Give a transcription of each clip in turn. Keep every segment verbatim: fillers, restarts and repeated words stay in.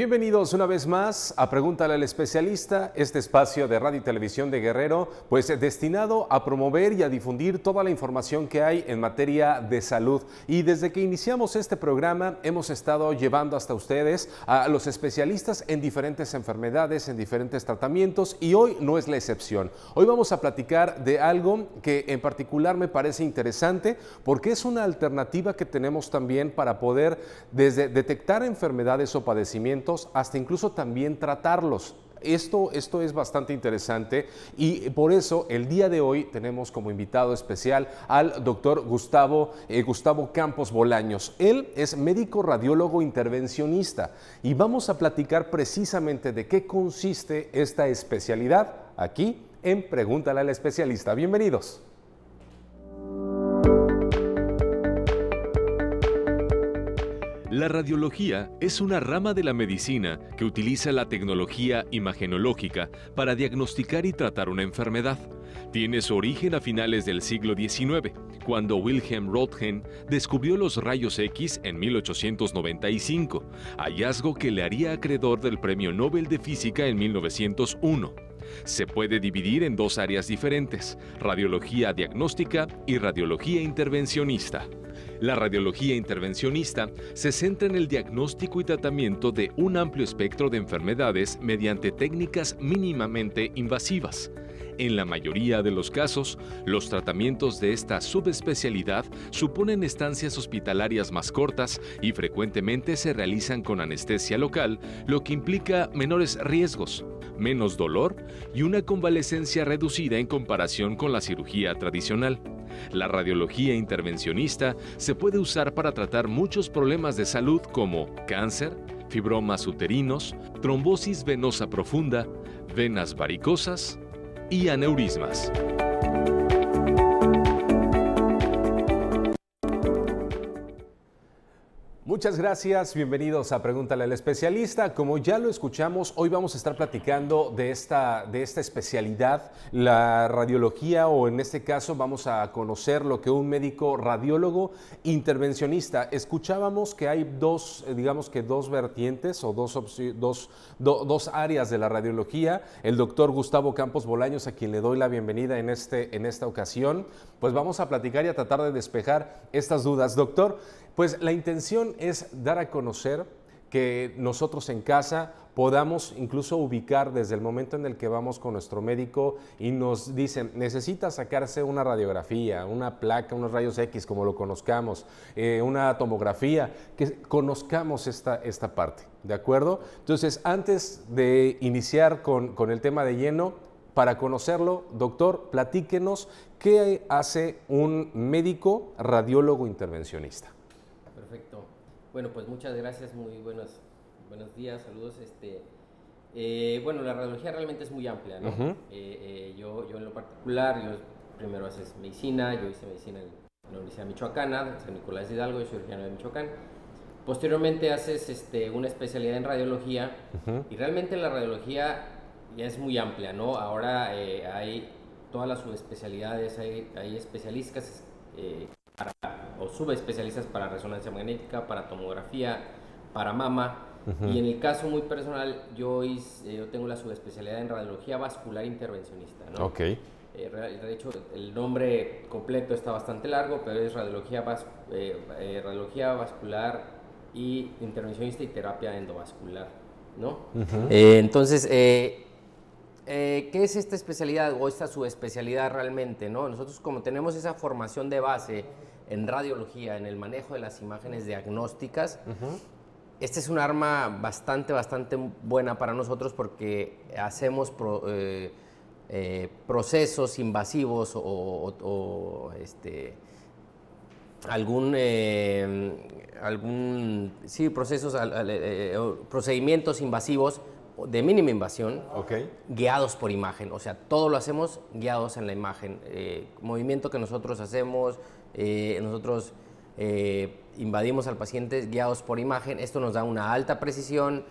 Bienvenidos una vez más a Pregúntale al Especialista, este espacio de Radio y Televisión de Guerrero, pues destinado a promover y a difundir toda la información que hay en materia de salud. Y desde que iniciamos este programa hemos estado llevando hasta ustedes a los especialistas en diferentes enfermedades, en diferentes tratamientos, y hoy no es la excepción. Hoy vamos a platicar de algo que en particular me parece interesante porque es una alternativa que tenemos también para poder desde detectar enfermedades o padecimientos hasta incluso también tratarlos. Esto, esto es bastante interesante y por eso el día de hoy tenemos como invitado especial al doctor Gustavo, eh, Gustavo Campos Bolaños. Él es médico radiólogo intervencionista y vamos a platicar precisamente de qué consiste esta especialidad aquí en Pregúntale al Especialista. Bienvenidos. La radiología es una rama de la medicina que utiliza la tecnología imagenológica para diagnosticar y tratar una enfermedad. Tiene su origen a finales del siglo diecinueve, cuando Wilhelm Roentgen descubrió los rayos X en mil ochocientos noventa y cinco, hallazgo que le haría acreedor del Premio Nobel de Física en mil novecientos uno. Se puede dividir en dos áreas diferentes: radiología diagnóstica y radiología intervencionista. La radiología intervencionista se centra en el diagnóstico y tratamiento de un amplio espectro de enfermedades mediante técnicas mínimamente invasivas. En la mayoría de los casos, los tratamientos de esta subespecialidad suponen estancias hospitalarias más cortas y frecuentemente se realizan con anestesia local, lo que implica menores riesgos, menos dolor y una convalecencia reducida en comparación con la cirugía tradicional. La radiología intervencionista se puede usar para tratar muchos problemas de salud como cáncer, fibromas uterinos, trombosis venosa profunda, venas varicosas y aneurismas. Muchas gracias, bienvenidos a Pregúntale al Especialista. Como ya lo escuchamos, hoy vamos a estar platicando de esta, de esta especialidad, la radiología, o en este caso vamos a conocer lo que un médico radiólogo intervencionista. Escuchábamos que hay dos, digamos que dos vertientes o dos, dos, do, dos áreas de la radiología. El doctor Gustavo Campos Bolaños, a quien le doy la bienvenida en, este, en esta ocasión, pues vamos a platicar y a tratar de despejar estas dudas. Doctor, pues la intención es dar a conocer que nosotros en casa podamos incluso ubicar desde el momento en el que vamos con nuestro médico y nos dicen, necesita sacarse una radiografía, una placa, unos rayos X, como lo conozcamos, eh, una tomografía, que conozcamos esta, esta parte, ¿de acuerdo? Entonces, antes de iniciar con, con el tema de lleno, para conocerlo, doctor, platíquenos qué hace un médico radiólogo intervencionista. Perfecto. Bueno, pues muchas gracias, muy buenos, buenos días, saludos. Este, eh, bueno, la radiología realmente es muy amplia, ¿no? Uh-huh. eh, eh, yo, yo en lo particular, yo primero haces medicina, yo hice medicina en la Universidad Michoacana, en San Nicolás Hidalgo, yo soy originario de Michoacán. Posteriormente haces este, una especialidad en radiología, uh-huh, y realmente la radiología ya es muy amplia, ¿no? Ahora eh, hay todas las subespecialidades, hay, hay especialistas eh, para... o subespecialistas para resonancia magnética, para tomografía, para mama. Uh-huh. Y en el caso muy personal, yo, hice, yo tengo la subespecialidad en radiología vascular intervencionista, ¿no? Ok. Eh, de hecho, el nombre completo está bastante largo, pero es radiología, vas, eh, eh, radiología vascular y intervencionista y terapia endovascular, ¿no? Uh-huh. eh, entonces, eh, eh, ¿qué es esta especialidad o esta subespecialidad realmente, ¿no? Nosotros, como tenemos esa formación de base en radiología, en el manejo de las imágenes diagnósticas, uh-huh, este es un arma bastante, bastante buena para nosotros porque hacemos pro, eh, eh, procesos invasivos o, o, o este, algún, eh, algún, sí, procesos, al, al, eh, procedimientos invasivos de mínima invasión, okay, guiados por imagen. O sea, todo lo hacemos guiados en la imagen. Eh, movimiento que nosotros hacemos, Eh, nosotros eh, invadimos al paciente guiados por imagen. Esto nos da una alta precisión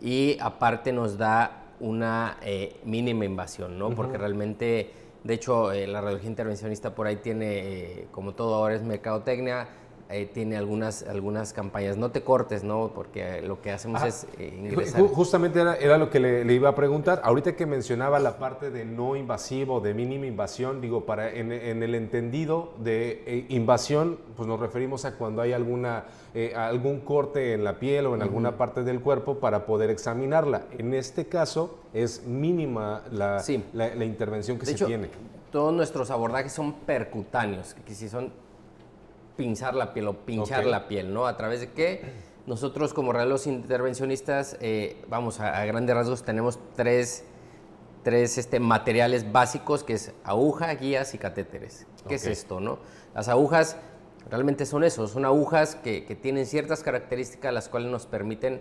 y aparte nos da una eh, mínima invasión, ¿no? Uh-huh. Porque realmente, de hecho, eh, la radiología intervencionista por ahí tiene, eh, como todo ahora es mercadotecnia, Eh, tiene algunas, algunas campañas. No te cortes, ¿no? Porque lo que hacemos Ajá. es eh, ingresar. Justamente era, era lo que le, le iba a preguntar. Ahorita que mencionaba la parte de no invasivo, de mínima invasión, digo, para en, en el entendido de eh, invasión, pues nos referimos a cuando hay alguna, eh, algún corte en la piel o en alguna uh-huh. parte del cuerpo para poder examinarla. En este caso es mínima la, sí. la, la intervención que de se hecho, tiene. Todos nuestros abordajes son percutáneos, que si son... pinzar la piel o pinchar okay. la piel, ¿no? A través de que nosotros como radiólogos intervencionistas, eh, vamos, a, a grandes rasgos tenemos tres, tres este, materiales básicos, que es aguja, guías y catéteres. ¿Qué okay. es esto, no? Las agujas realmente son eso, son agujas que, que tienen ciertas características las cuales nos permiten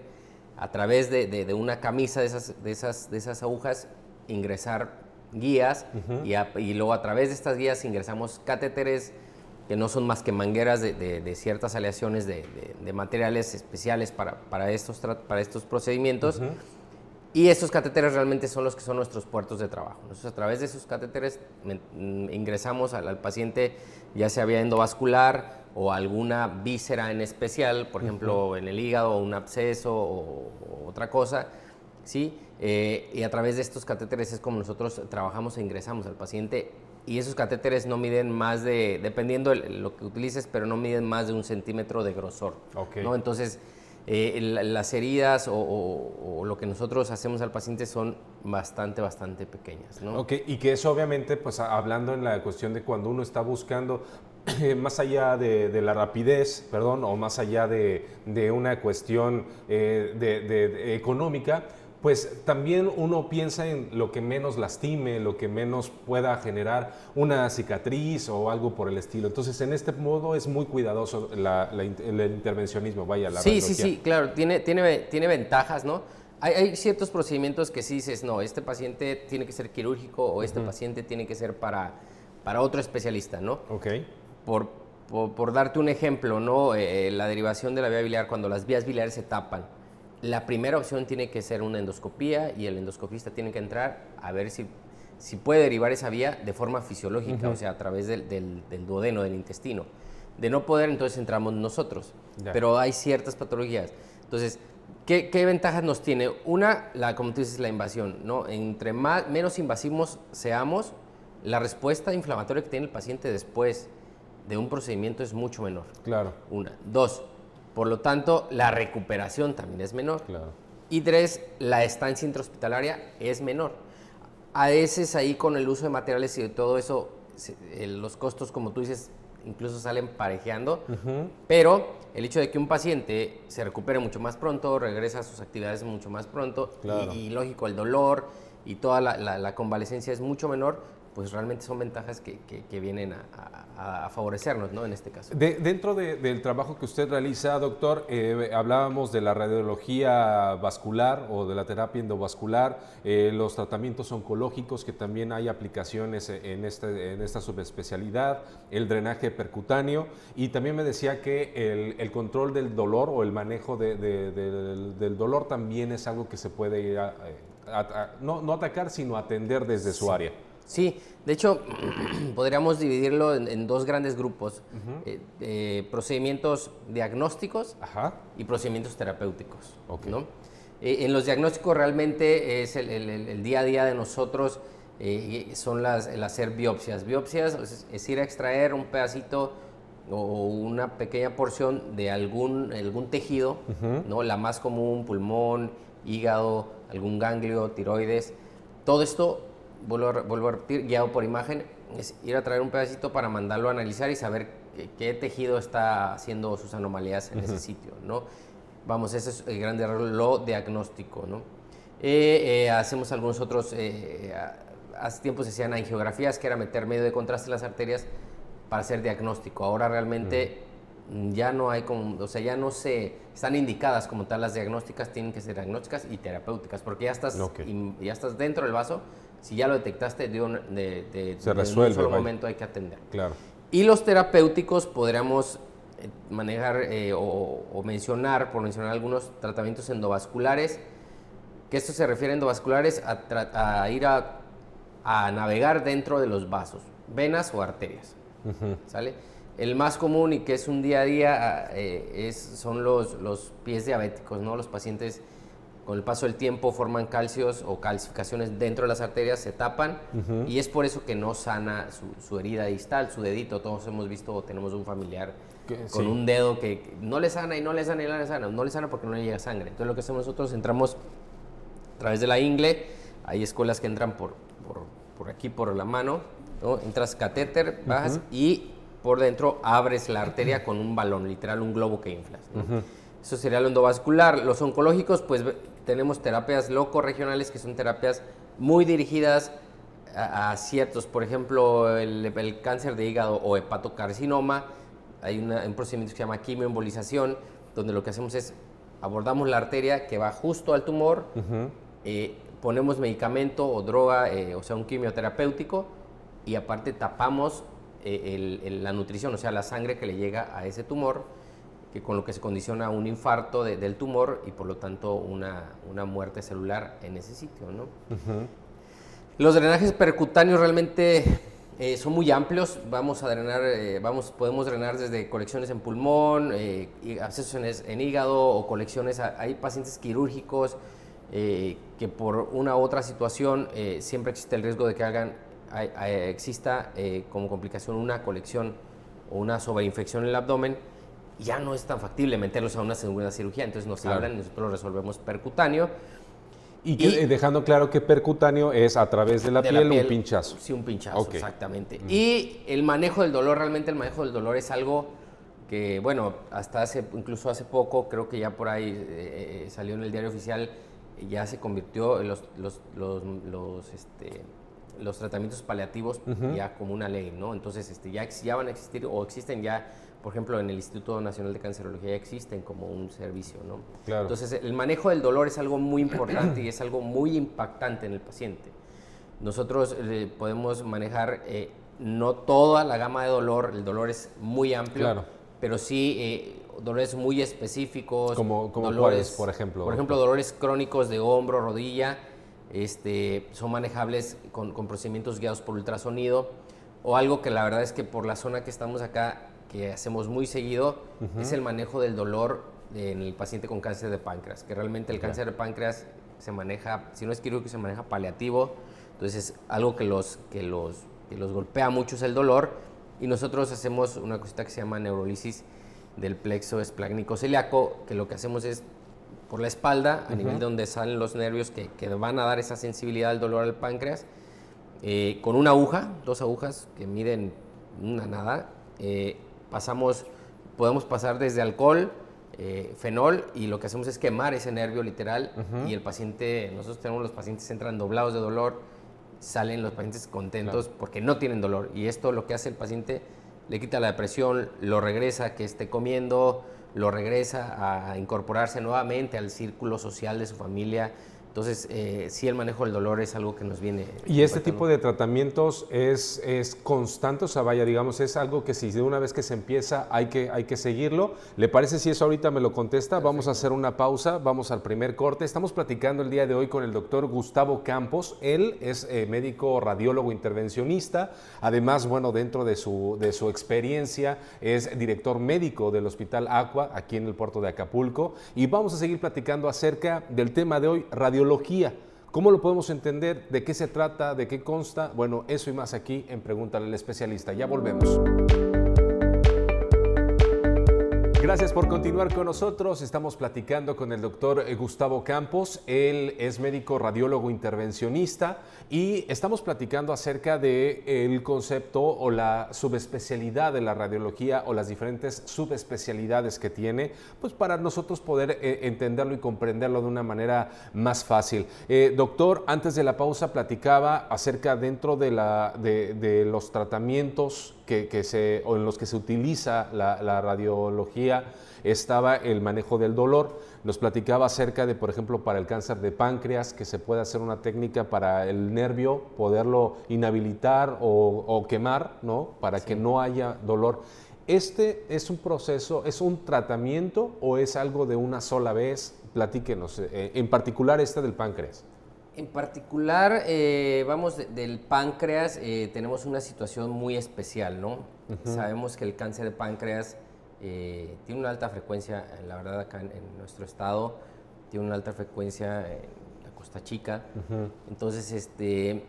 a través de, de, de una camisa de esas, de, esas, de esas agujas ingresar guías uh-huh. y, a, y luego a través de estas guías ingresamos catéteres, que no son más que mangueras de, de, de ciertas aleaciones de, de, de materiales especiales para, para, estos, para estos procedimientos. Uh-huh. Y estos catéteres realmente son los que son nuestros puertos de trabajo. Nosotros a través de esos catéteres ingresamos al, al paciente, ya sea vía endovascular o alguna víscera en especial, por ejemplo, uh-huh. en el hígado, un absceso o, o otra cosa, ¿sí? Eh, y a través de estos catéteres es como nosotros trabajamos e ingresamos al paciente. Y esos catéteres no miden más de, dependiendo de lo que utilices, pero no miden más de un centímetro de grosor. Okay. ¿No? Entonces, eh, las heridas o, o, o lo que nosotros hacemos al paciente son bastante, bastante pequeñas, ¿no? Ok, y que eso obviamente, pues hablando en la cuestión de cuando uno está buscando... Eh, más allá de, de la rapidez, perdón, o más allá de, de una cuestión eh, de, de, de económica, pues también uno piensa en lo que menos lastime, lo que menos pueda generar una cicatriz o algo por el estilo. Entonces, en este modo es muy cuidadoso la, la, el intervencionismo, vaya, la radiología. Sí, sí, sí, claro, tiene, tiene, tiene ventajas, ¿no? Hay, hay ciertos procedimientos que sí dices, no, este paciente tiene que ser quirúrgico o este uh-huh. paciente tiene que ser para, para otro especialista, ¿no? Ok. Por, por, por darte un ejemplo, ¿no? Eh, la derivación de la vía biliar, cuando las vías biliares se tapan, la primera opción tiene que ser una endoscopía y el endoscopista tiene que entrar a ver si, si puede derivar esa vía de forma fisiológica, uh-huh. o sea, a través del, del, del duodeno, del intestino. De no poder, entonces entramos nosotros, yeah. pero hay ciertas patologías. Entonces, ¿qué, qué ventajas nos tiene? Una, la, como tú dices, la invasión, ¿no? Entre más, menos invasivos seamos, la respuesta inflamatoria que tiene el paciente después de un procedimiento es mucho menor. Claro. Una. Dos, por lo tanto, la recuperación también es menor. Claro. Y tres, la estancia intrahospitalaria es menor. A veces ahí con el uso de materiales y de todo eso, los costos, como tú dices, incluso salen parejeando, uh-huh. pero el hecho de que un paciente se recupere mucho más pronto, regresa a sus actividades mucho más pronto, claro. y, y lógico, el dolor y toda la, la, la convalecencia es mucho menor, pues realmente son ventajas que, que, que vienen a, a, a favorecernos, ¿no? En este caso. De, dentro de, del trabajo que usted realiza, doctor, eh, hablábamos de la radiología vascular o de la terapia endovascular, eh, los tratamientos oncológicos, que también hay aplicaciones en, este, en esta subespecialidad, el drenaje percutáneo, y también me decía que el, el control del dolor o el manejo de, de, de, del, del dolor también es algo que se puede ir a, a, a, no, no atacar, sino atender desde su sí. área. Sí, de hecho, podríamos dividirlo en, en dos grandes grupos, uh-huh. eh, eh, procedimientos diagnósticos Ajá. y procedimientos terapéuticos. Okay. ¿No? Eh, en los diagnósticos realmente es el, el, el día a día de nosotros, eh, son las, el hacer biopsias. Biopsias es, es ir a extraer un pedacito o una pequeña porción de algún, algún tejido, uh-huh. ¿no? La más común, pulmón, hígado, algún ganglio, tiroides, todo esto... Vuelvo a, vuelvo a repetir, guiado por imagen, es ir a traer un pedacito para mandarlo a analizar y saber qué, qué tejido está haciendo sus anomalías en uh-huh. ese sitio, ¿no? Vamos, ese es el gran error, lo diagnóstico, ¿no? Eh, eh, hacemos algunos otros, eh, hace tiempo se hacían angiografías, que era meter medio de contraste en las arterias para hacer diagnóstico. Ahora realmente uh-huh. ya no hay como, o sea, ya no se, están indicadas como tal las diagnósticas, tienen que ser diagnósticas y terapéuticas, porque ya estás, okay. in, ya estás dentro del vaso. Si ya lo detectaste, de un, de, de, se resuelve, de un solo vaya. Momento hay que atender. Claro. Y los terapéuticos podríamos manejar eh, o, o mencionar, por mencionar algunos tratamientos endovasculares, que esto se refiere a endovasculares a, a ir a, a navegar dentro de los vasos, venas o arterias. Uh-huh. ¿Sale? El más común y que es un día a día eh, es, son los, los pies diabéticos, ¿no? Los pacientes con el paso del tiempo forman calcios o calcificaciones dentro de las arterias, se tapan, uh-huh. y es por eso que no sana su, su herida distal, su dedito. Todos hemos visto o tenemos un familiar que, con sí. un dedo que no le sana y no le sana y no le sana, no le sana porque no le llega sangre. Entonces lo que hacemos nosotros, entramos a través de la ingle, hay escuelas que entran por, por, por aquí, por la mano, ¿no? Entras catéter, bajas uh-huh. y... por dentro abres la arteria con un balón, literal un globo que inflas, ¿no? Uh-huh. Eso sería lo endovascular. Los oncológicos, pues tenemos terapias locorregionales, que son terapias muy dirigidas a, a ciertos, por ejemplo, el, el cáncer de hígado o hepatocarcinoma. Hay una, un procedimiento que se llama quimioembolización, donde lo que hacemos es abordamos la arteria que va justo al tumor, uh-huh. eh, ponemos medicamento o droga, eh, o sea, un quimioterapéutico, y aparte tapamos El, el, la nutrición, o sea, la sangre que le llega a ese tumor, que con lo que se condiciona un infarto de, del tumor y por lo tanto una, una muerte celular en ese sitio, ¿no? Uh-huh. Los drenajes percutáneos realmente eh, son muy amplios. Vamos a drenar, eh, vamos, podemos drenar desde colecciones en pulmón, eh, abscesos en hígado o colecciones, a, hay pacientes quirúrgicos eh, que por una u otra situación eh, siempre existe el riesgo de que hagan Hay, hay, exista eh, como complicación una colección o una sobreinfección en el abdomen, ya no es tan factible meterlos a una segunda cirugía, entonces nos claro. hablan y nosotros lo resolvemos percutáneo. Y, que, y dejando claro que percutáneo es a través de la, de piel, la piel un pinchazo. Sí, un pinchazo, okay. exactamente. Mm. Y el manejo del dolor, realmente el manejo del dolor es algo que, bueno, hasta hace, incluso hace poco, creo que ya por ahí eh, salió en el diario oficial, ya se convirtió en los, los, los, los este, los tratamientos paliativos uh-huh. ya como una ley, ¿no? Entonces este, ya, ya van a existir o existen ya, por ejemplo, en el Instituto Nacional de Cancerología ya existen como un servicio, ¿no? Claro. Entonces el manejo del dolor es algo muy importante y es algo muy impactante en el paciente. Nosotros eh, podemos manejar eh, no toda la gama de dolor, el dolor es muy amplio, claro. pero sí eh, dolores muy específicos. Como, como dolores, por ejemplo. Por ejemplo, dolores crónicos de hombro, rodilla. Este, son manejables con, con procedimientos guiados por ultrasonido, o algo que la verdad es que por la zona que estamos acá, que hacemos muy seguido, uh-huh. es el manejo del dolor de, en el paciente con cáncer de páncreas, que realmente el uh-huh. cáncer de páncreas se maneja, si no es quirúrgico, se maneja paliativo, entonces es algo que los, que los, que los golpea mucho es el dolor, y nosotros hacemos una cosita que se llama neurolisis del plexo esplácnico celíaco, que lo que hacemos es por la espalda, a uh-huh. nivel de donde salen los nervios que, que van a dar esa sensibilidad al dolor al páncreas, eh, con una aguja, dos agujas que miden una nada, eh, pasamos, podemos pasar desde alcohol, eh, fenol, y lo que hacemos es quemar ese nervio literal, uh-huh. y el paciente, nosotros tenemos los pacientes entran doblados de dolor, salen los pacientes contentos claro. porque no tienen dolor, y esto lo que hace el paciente, le quita la depresión, lo regresa, que esté comiendo, lo regresa a incorporarse nuevamente al círculo social de su familia. Entonces, eh, sí, el manejo del dolor es algo que nos viene... ¿Y este tipo de tratamientos es, es constante? O sea, vaya, digamos, es algo que si de una vez que se empieza hay que, hay que seguirlo. ¿Le parece si eso ahorita me lo contesta? Perfecto. Vamos a hacer una pausa, vamos al primer corte. Estamos platicando el día de hoy con el doctor Gustavo Campos. Él es eh, médico radiólogo intervencionista. Además, bueno, dentro de su, de su experiencia, es director médico del Hospital Aqua, aquí en el puerto de Acapulco. Y vamos a seguir platicando acerca del tema de hoy, radiología. ¿Cómo lo podemos entender? ¿De qué se trata? ¿De qué consta? Bueno, eso y más aquí en Pregúntale al Especialista. Ya volvemos. Gracias por continuar con nosotros. Estamos platicando con el doctor Gustavo Campos. Él es médico radiólogo intervencionista y estamos platicando acerca del concepto o la subespecialidad de la radiología o las diferentes subespecialidades que tiene, pues para nosotros poder eh, entenderlo y comprenderlo de una manera más fácil. Eh, doctor, antes de la pausa platicaba acerca dentro de, la, de, de los tratamientos que, que se, o en los que se utiliza la, la radiología. Estaba el manejo del dolor, nos platicaba acerca de, por ejemplo, para el cáncer de páncreas, que se puede hacer una técnica para el nervio, poderlo inhabilitar o, o quemar, ¿no? Para sí. que no haya dolor. ¿Este es un proceso, es un tratamiento o es algo de una sola vez? Platíquenos, eh, en particular este del páncreas. En particular, eh, vamos, de, del páncreas eh, tenemos una situación muy especial, ¿no? Uh-huh. Sabemos que el cáncer de páncreas eh, tiene una alta frecuencia, la verdad, acá en, en nuestro estado, tiene una alta frecuencia en la Costa Chica. Uh-huh. Entonces, este,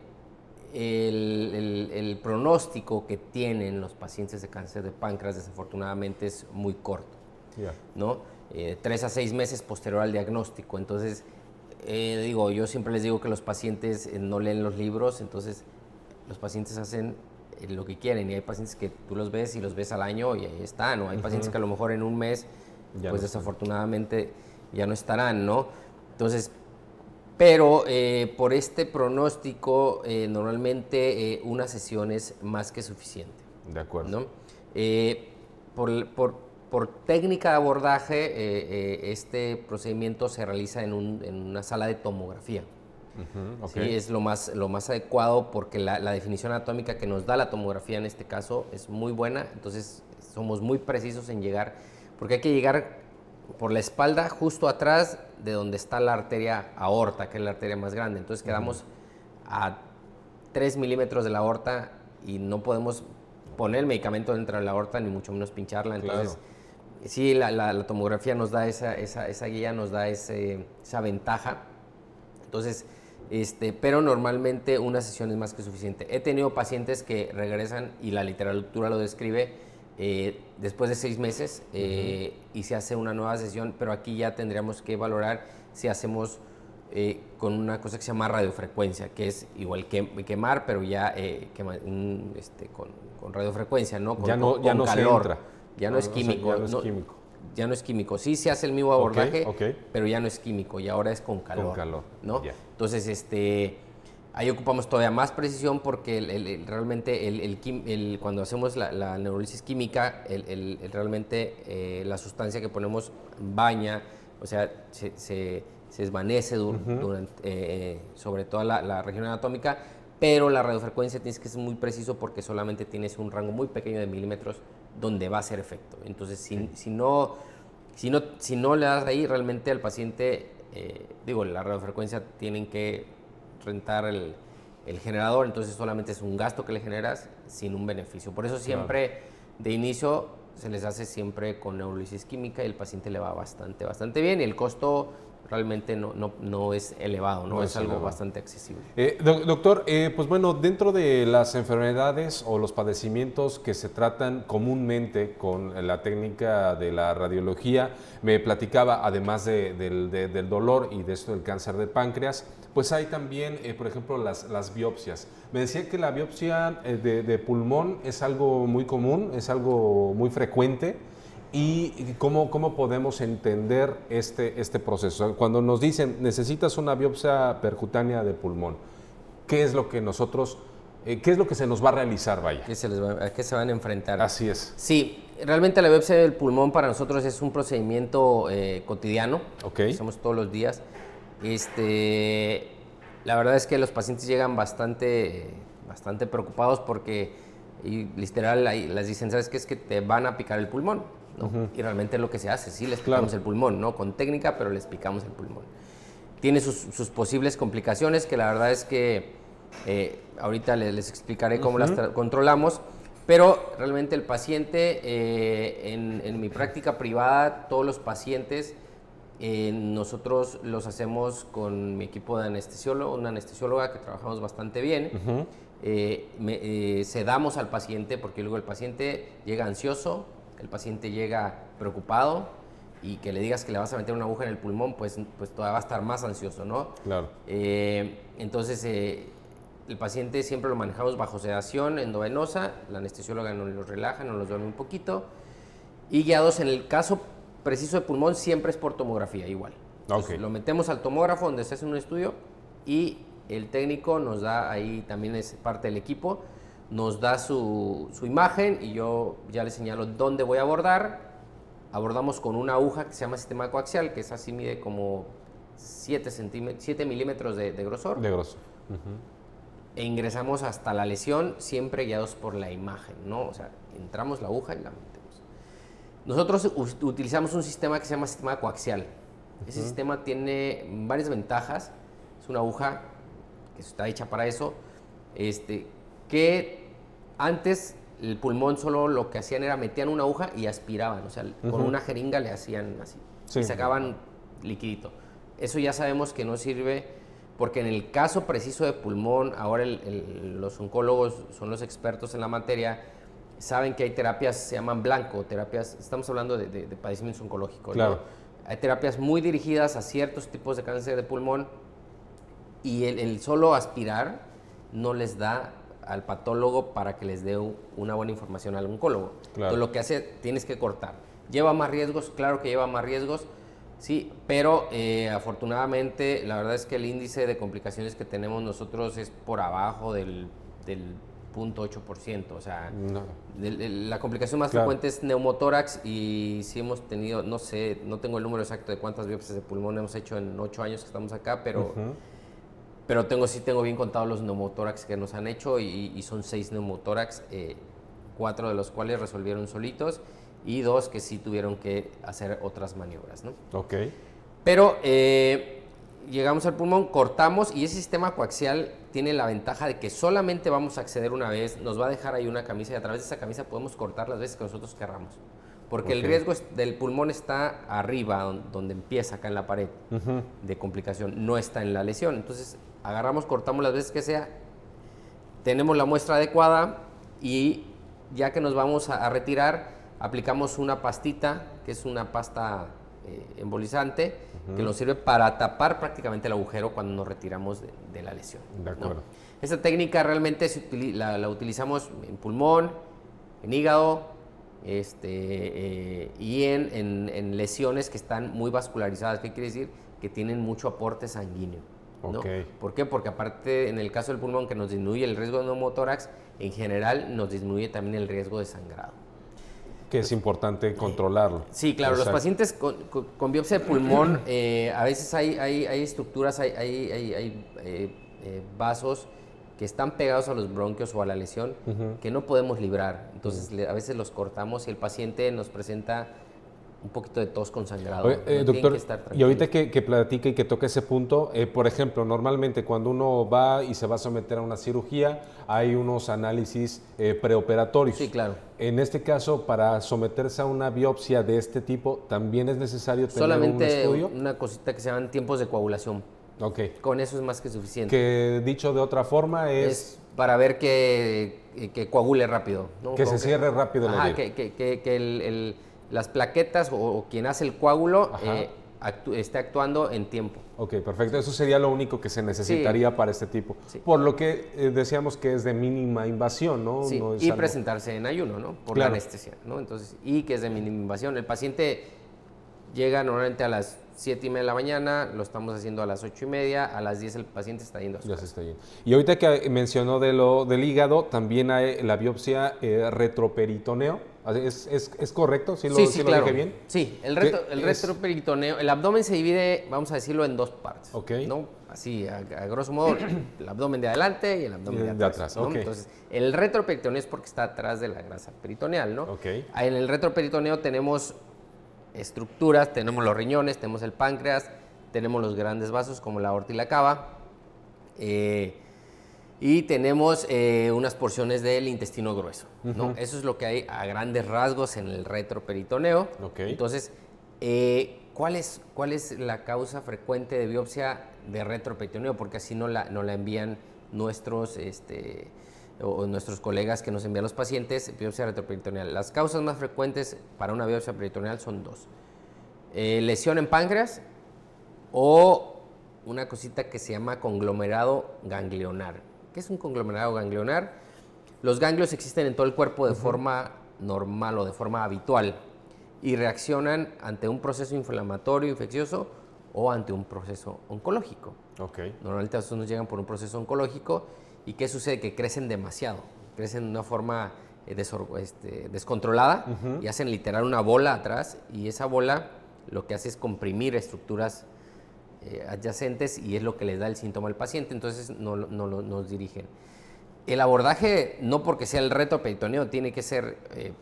el, el, el pronóstico que tienen los pacientes de cáncer de páncreas, desafortunadamente, es muy corto, yeah. ¿no? Eh, tres a seis meses posterior al diagnóstico. Entonces, Eh, digo, yo siempre les digo que los pacientes eh, no leen los libros, entonces los pacientes hacen eh, lo que quieren, y hay pacientes que tú los ves y los ves al año y ahí están, o hay uh-huh. pacientes que a lo mejor en un mes, ya pues no desafortunadamente están. ya no estarán, ¿no? Entonces, pero eh, por este pronóstico, eh, normalmente eh, una sesión es más que suficiente. De acuerdo. ¿No? Eh, por... por Por técnica de abordaje, eh, eh, este procedimiento se realiza en, un, en una sala de tomografía. Uh-huh, okay. Sí, es lo más, lo más adecuado, porque la, la definición anatómica que nos da la tomografía en este caso es muy buena, entonces somos muy precisos en llegar, porque hay que llegar por la espalda justo atrás de donde está la arteria aorta, que es la arteria más grande. Entonces quedamos uh-huh. a tres milímetros de la aorta y no podemos poner el medicamento dentro de la aorta, ni mucho menos pincharla, entonces... Claro. Sí, la, la, la tomografía nos da esa, esa, esa guía, nos da ese, esa ventaja. Entonces, este, pero normalmente una sesión es más que suficiente. He tenido pacientes que regresan, y la literatura lo describe, eh, después de seis meses eh, uh-huh. y se hace una nueva sesión, pero aquí ya tendríamos que valorar si hacemos eh, con una cosa que se llama radiofrecuencia, que es igual que quemar, pero ya eh, quema, un, este, con, con radiofrecuencia, ¿no? Con, ya no, con, ya con no calor. Se entra. Ya no, no es químico. O sea, ya no, no es químico. Ya no es químico. Sí, se hace el mismo abordaje, okay, okay. pero ya no es químico y ahora es con calor. Con calor. ¿No? Yeah. Entonces, este, ahí ocupamos todavía más precisión, porque el, el, el, realmente el, el, el, cuando hacemos la, la neurolisis química, el, el, el, realmente eh, la sustancia que ponemos baña, o sea, se, se, se desvanece dur, uh-huh. durante, eh, sobre toda la, la región anatómica, pero la radiofrecuencia tienes que ser muy preciso, porque solamente tienes un rango muy pequeño de milímetros donde va a hacer efecto. Entonces, si, sí. si, no, si, no, si no le das ahí, realmente al paciente, eh, digo, la radiofrecuencia tienen que rentar el, el generador, entonces solamente es un gasto que le generas sin un beneficio. Por eso siempre, claro. de inicio, se les hace siempre con neurolisis química, y el paciente le va bastante, bastante bien, y el costo realmente no, no, no es elevado, no, no es, es algo elevado. bastante accesible. Eh, do doctor, eh, pues bueno, dentro de las enfermedades o los padecimientos que se tratan comúnmente con la técnica de la radiología, me platicaba, además de, de, de, del dolor y de esto del cáncer de páncreas, pues hay también, eh, por ejemplo, las, las biopsias. Me decía que la biopsia eh, de, de pulmón es algo muy común, es algo muy frecuente. ¿Y cómo, cómo podemos entender este, este proceso? Cuando nos dicen, necesitas una biopsia percutánea de pulmón, ¿qué es lo que nosotros, eh, qué es lo que se nos va a realizar, vaya? ¿Qué se les va, ¿A qué se van a enfrentar? Así es. Sí, realmente la biopsia del pulmón para nosotros es un procedimiento eh, cotidiano, okay. que hacemos todos los días. Este, la verdad es que los pacientes llegan bastante, bastante preocupados, porque y, literal les dicen, ¿sabes qué? Es que te van a picar el pulmón. ¿no? Uh-huh. Y realmente lo que se hace, sí les picamos claro. el pulmón, no con técnica, pero les picamos el pulmón. Tiene sus, sus posibles complicaciones, que la verdad es que eh, ahorita les, les explicaré uh-huh. cómo las controlamos, pero realmente el paciente, eh, en, en mi práctica privada, todos los pacientes, eh, nosotros los hacemos con mi equipo de anestesiólogo, una anestesióloga que trabajamos bastante bien, uh-huh. eh, me, eh, sedamos al paciente, porque luego el paciente llega ansioso, el paciente llega preocupado, y que le digas que le vas a meter una aguja en el pulmón, pues, pues todavía va a estar más ansioso, ¿no? Claro. Eh, entonces, eh, el paciente siempre lo manejamos bajo sedación endovenosa, la anestesióloga nos los relaja, nos los duerme un poquito, y guiados en el caso preciso de pulmón siempre es por tomografía, igual. Entonces, okay. lo metemos al tomógrafo donde se hace un estudio, y el técnico nos da, ahí también es parte del equipo, nos da su, su imagen, y yo ya le señalo dónde voy a abordar. Abordamos con una aguja que se llama sistema coaxial, que es así, mide como siete milímetros de, de grosor. De grosor. Uh-huh. E ingresamos hasta la lesión, siempre guiados por la imagen, ¿no? O sea, entramos la aguja y la metemos. Nosotros utilizamos un sistema que se llama sistema coaxial. Uh-huh. Ese sistema tiene varias ventajas. Es una aguja está hecha para eso, este, que antes el pulmón solo lo que hacían era metían una aguja y aspiraban, o sea, uh-huh. con una jeringa le hacían así, sí. y sacaban liquidito. Eso ya sabemos que no sirve, porque en el caso preciso de pulmón, ahora el, el, los oncólogos son los expertos en la materia, saben que hay terapias, se llaman blanco, terapias, estamos hablando de, de, de padecimientos oncológicos. Claro. ¿No? Hay terapias muy dirigidas a ciertos tipos de cáncer de pulmón, y el, el solo aspirar no les da al patólogo para que les dé una buena información al oncólogo. Claro. Entonces lo que hace, tienes que cortar. ¿Lleva más riesgos? Claro que lleva más riesgos, sí, pero eh, afortunadamente la verdad es que el índice de complicaciones que tenemos nosotros es por abajo del... del punto ocho por ciento, o sea, no. de, de, la complicación más claro. frecuente es neumotórax, y sí hemos tenido, no sé, no tengo el número exacto de cuántas biopsias de pulmón hemos hecho en ocho años que estamos acá, pero, uh-huh. pero tengo, sí tengo bien contados los neumotórax que nos han hecho, y, y son seis neumotórax, eh, cuatro de los cuales resolvieron solitos y dos que sí tuvieron que hacer otras maniobras, ¿no? Ok. Pero eh, llegamos al pulmón, cortamos, y ese sistema coaxial tiene la ventaja de que solamente vamos a acceder una vez, nos va a dejar ahí una camisa, y a través de esa camisa podemos cortar las veces que nosotros querramos. Porque okay. el riesgo del pulmón está arriba, donde empieza, acá en la pared uh-huh. de complicación, no está en la lesión. Entonces, agarramos, cortamos las veces que sea, tenemos la muestra adecuada, y ya que nos vamos a, a retirar, aplicamos una pastita, que es una pasta eh, embolizante, que nos sirve para tapar prácticamente el agujero cuando nos retiramos de, de la lesión. De acuerdo. ¿No? Esta técnica realmente se utiliza, la, la utilizamos en pulmón, en hígado, este, eh, y en, en, en lesiones que están muy vascularizadas. ¿Qué quiere decir? Que tienen mucho aporte sanguíneo. ¿No? Okay. ¿Por qué? Porque aparte, en el caso del pulmón, que nos disminuye el riesgo de neumotórax, en general nos disminuye también el riesgo de sangrado. Que es importante controlarlo. Sí, claro. Exacto. Los pacientes con, con, con biopsia de pulmón, eh, a veces hay, hay, hay estructuras, hay, hay, hay, hay eh, eh, vasos que están pegados a los bronquios o a la lesión uh-huh. que no podemos librar. Entonces, uh-huh. le, a veces los cortamos y el paciente nos presenta un poquito de tos con sangrado. Oye, eh, doctor, que estar y ahorita que, que platica y que toque ese punto, eh, por ejemplo, normalmente cuando uno va y se va a someter a una cirugía, hay unos análisis eh, preoperatorios. Sí, claro. En este caso, para someterse a una biopsia de este tipo, ¿también es necesario tener solamente un estudio? Solamente una cosita que se llaman tiempos de coagulación. Ok. Con eso es más que suficiente. Que dicho de otra forma es... es para ver que, que coagule rápido. ¿No? Que Como se que... cierre rápido. Ajá, que, que, que, que el... el las plaquetas o, o quien hace el coágulo eh, actu esté actuando en tiempo. Ok, perfecto. Eso sería lo único que se necesitaría sí. para este tipo. Sí. Por lo que eh, decíamos que es de mínima invasión, ¿no? Sí, no es y algo... presentarse en ayuno, ¿no? Por claro. la anestesia, ¿no? Entonces, y que es de mínima invasión. El paciente llega normalmente a las siete y media de la mañana, lo estamos haciendo a las ocho y media, a las diez el paciente está yendo a su casa. Ya se está yendo. Y ahorita que mencionó de lo, del hígado, también hay la biopsia eh, retroperitoneo. ¿Es, es, es correcto? ¿Sí lo, sí, sí, ¿sí lo claro. dije bien? Sí, el, retro, el retroperitoneo, el abdomen se divide, vamos a decirlo, en dos partes. Okay. ¿No? Así, a, a grosso modo, el abdomen de adelante y el abdomen de atrás. De atrás ¿no? okay. Entonces, el retroperitoneo es porque está atrás de la grasa peritoneal, ¿no? Okay. En el retroperitoneo tenemos estructuras, tenemos los riñones, tenemos el páncreas, tenemos los grandes vasos como la aorta y la cava, eh, y tenemos eh, unas porciones del intestino grueso. Uh-huh. ¿No? Eso es lo que hay a grandes rasgos en el retroperitoneo. Okay. Entonces, eh, ¿cuál es, cuál es la causa frecuente de biopsia de retroperitoneo? Porque así no la, no la envían nuestros... Este, o nuestros colegas que nos envían los pacientes, biopsia retroperitoneal. Las causas más frecuentes para una biopsia peritoneal son dos. Eh, lesión en páncreas o una cosita que se llama conglomerado ganglionar. ¿Qué es un conglomerado ganglionar? Los ganglios existen en todo el cuerpo de uh-huh. forma normal o de forma habitual y reaccionan ante un proceso inflamatorio, infeccioso o ante un proceso oncológico. Okay. Normalmente a nosotros nos llegan por un proceso oncológico. ¿Y qué sucede? Que crecen demasiado, crecen de una forma eh, este, descontrolada uh-huh. y hacen literal una bola atrás, y esa bola lo que hace es comprimir estructuras eh, adyacentes, y es lo que les da el síntoma al paciente, entonces no, no, no nos dirigen. El abordaje, no porque sea el retroperitoneo, tiene que ser eh,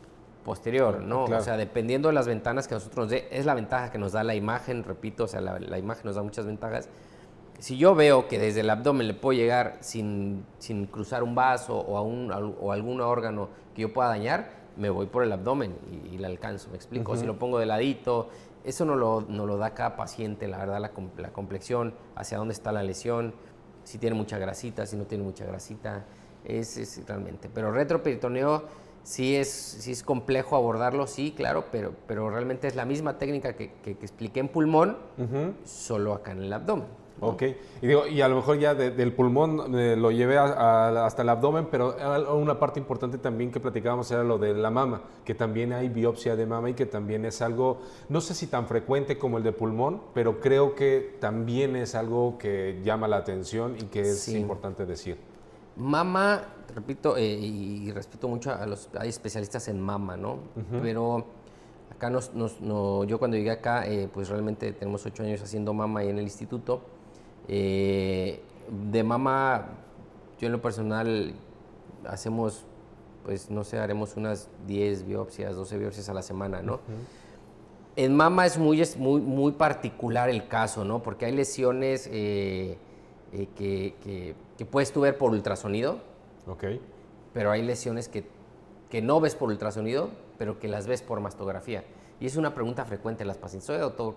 posterior, ¿no? Claro. O sea, dependiendo de las ventanas que nosotros nos dé, es la ventaja que nos da la imagen, repito, o sea, la, la imagen nos da muchas ventajas, si yo veo que desde el abdomen le puedo llegar sin, sin cruzar un vaso o, a un, a, o algún órgano que yo pueda dañar, me voy por el abdomen y, y le alcanzo, ¿me explico? Uh-huh. Si lo pongo de ladito, eso no lo, no lo da cada paciente, la verdad, la, la complexión, hacia dónde está la lesión, si tiene mucha grasita, si no tiene mucha grasita, es, es realmente. Pero retroperitoneo sí es, sí es complejo abordarlo, sí, claro, pero, pero realmente es la misma técnica que, que, que expliqué en pulmón, uh-huh, solo acá en el abdomen. Ok, y, digo, y a lo mejor ya de, del pulmón eh, lo llevé a, a, hasta el abdomen, pero una parte importante también que platicábamos era lo de la mama, que también hay biopsia de mama y que también es algo, no sé si tan frecuente como el de pulmón, pero creo que también es algo que llama la atención y que es sí. importante decir. Mama, repito, eh, y, y respeto mucho a los, hay especialistas en mama, ¿no? Uh-huh. Pero... acá nos, nos, no, yo cuando llegué acá, eh, pues realmente tenemos ocho años haciendo mama ahí en el instituto. Eh, de mama, yo en lo personal hacemos, pues no sé, haremos unas diez biopsias, doce biopsias a la semana, ¿no? Uh-huh. En mama es muy, es muy, muy particular el caso, ¿no? Porque hay lesiones eh, eh, que, que, que puedes tú ver por ultrasonido, okay, pero hay lesiones que, que no ves por ultrasonido, pero que las ves por mastografía. Y es una pregunta frecuente en las pacientes. Oye, doctor,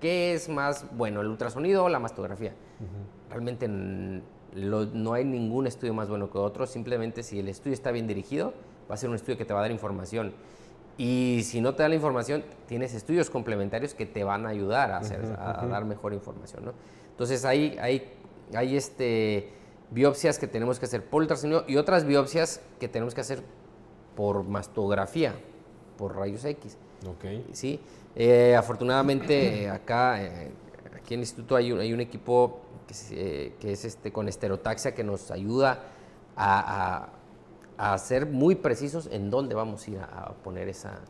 ¿qué es más bueno, el ultrasonido o la mastografía? Uh-huh. Realmente lo, no hay ningún estudio más bueno que otro. Simplemente si el estudio está bien dirigido, va a ser un estudio que te va a dar información. Y si no te da la información, tienes estudios complementarios que te van a ayudar a, hacer, uh-huh, a, a dar mejor información, ¿no? Entonces, hay, hay, hay este, biopsias que tenemos que hacer por ultrasonido y otras biopsias que tenemos que hacer por mastografía, por rayos X. Okay. Sí. Eh, afortunadamente, eh, acá, eh, aquí en el instituto hay un, hay un equipo que, eh, que es este, con esterotaxia que nos ayuda a, a, a ser muy precisos en dónde vamos a ir a, a poner esa,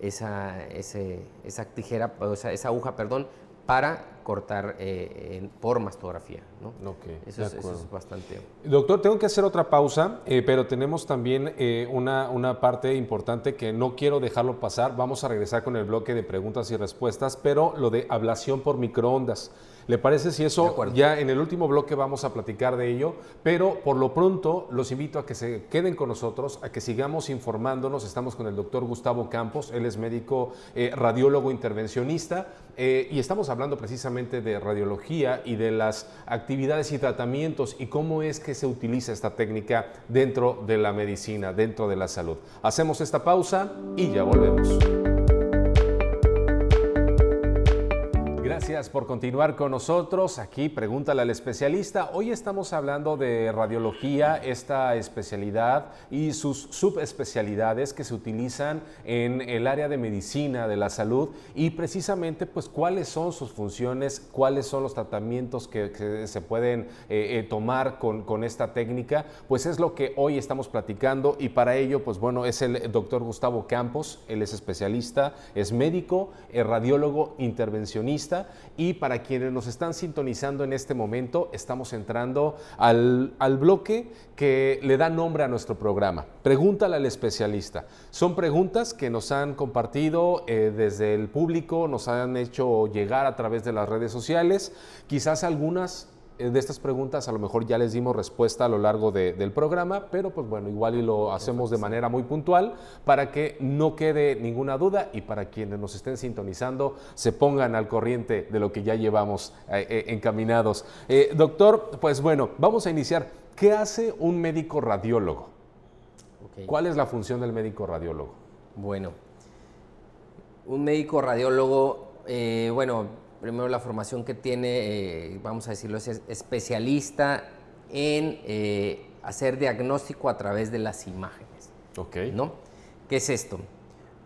esa, ese, esa tijera, o sea, esa aguja, perdón, para cortar eh, en, por mastografía, ¿no? Okay, eso, es, eso es bastante. Doctor, tengo que hacer otra pausa, eh, pero tenemos también eh, una, una parte importante que no quiero dejarlo pasar. Vamos a regresar con el bloque de preguntas y respuestas, pero lo de ablación por microondas. ¿Le parece si eso ya en el último bloque vamos a platicar de ello? Pero por lo pronto los invito a que se queden con nosotros, a que sigamos informándonos. Estamos con el doctor Gustavo Campos, él es médico eh, radiólogo intervencionista eh, y estamos hablando precisamente de radiología y de las actividades y tratamientos y cómo es que se utiliza esta técnica dentro de la medicina, dentro de la salud. Hacemos esta pausa y ya volvemos. Gracias por continuar con nosotros. Aquí, Pregúntale al Especialista. Hoy estamos hablando de radiología, esta especialidad y sus subespecialidades que se utilizan en el área de medicina, de la salud y precisamente, pues, cuáles son sus funciones, cuáles son los tratamientos que, que se pueden eh, eh, tomar con, con esta técnica. Pues es lo que hoy estamos platicando y para ello, pues, bueno, es el doctor Gustavo Campos. Él es especialista, es médico, es radiólogo intervencionista. Y para quienes nos están sintonizando en este momento, estamos entrando al, al bloque que le da nombre a nuestro programa. Pregúntale al Especialista. Son preguntas que nos han compartido eh, desde el público, nos han hecho llegar a través de las redes sociales. Quizás algunas de estas preguntas a lo mejor ya les dimos respuesta a lo largo de, del programa, pero pues bueno, igual y lo hacemos de manera muy puntual para que no quede ninguna duda y para quienes nos estén sintonizando se pongan al corriente de lo que ya llevamos eh, encaminados. Eh, doctor, pues bueno, vamos a iniciar. ¿Qué hace un médico radiólogo? Okay. ¿Cuál es la función del médico radiólogo? Bueno, un médico radiólogo, eh, bueno... primero, la formación que tiene, eh, vamos a decirlo, es especialista en eh, hacer diagnóstico a través de las imágenes. Ok. ¿No? ¿Qué es esto?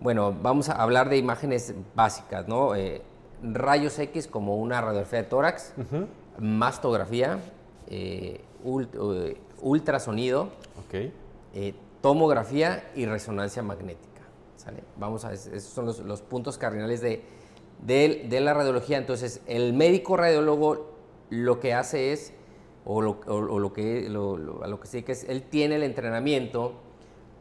Bueno, vamos a hablar de imágenes básicas, ¿no? Eh, rayos X como una radiografía de tórax, uh-huh, mastografía, eh, ult- uh, ultrasonido, okay, eh, tomografía y resonancia magnética, ¿sale? Vamos a, esos son los, los puntos cardinales de... De, de la radiología. Entonces, el médico radiólogo lo que hace es, o, lo, o, o lo que, lo, lo, a lo que sí que es, él tiene el entrenamiento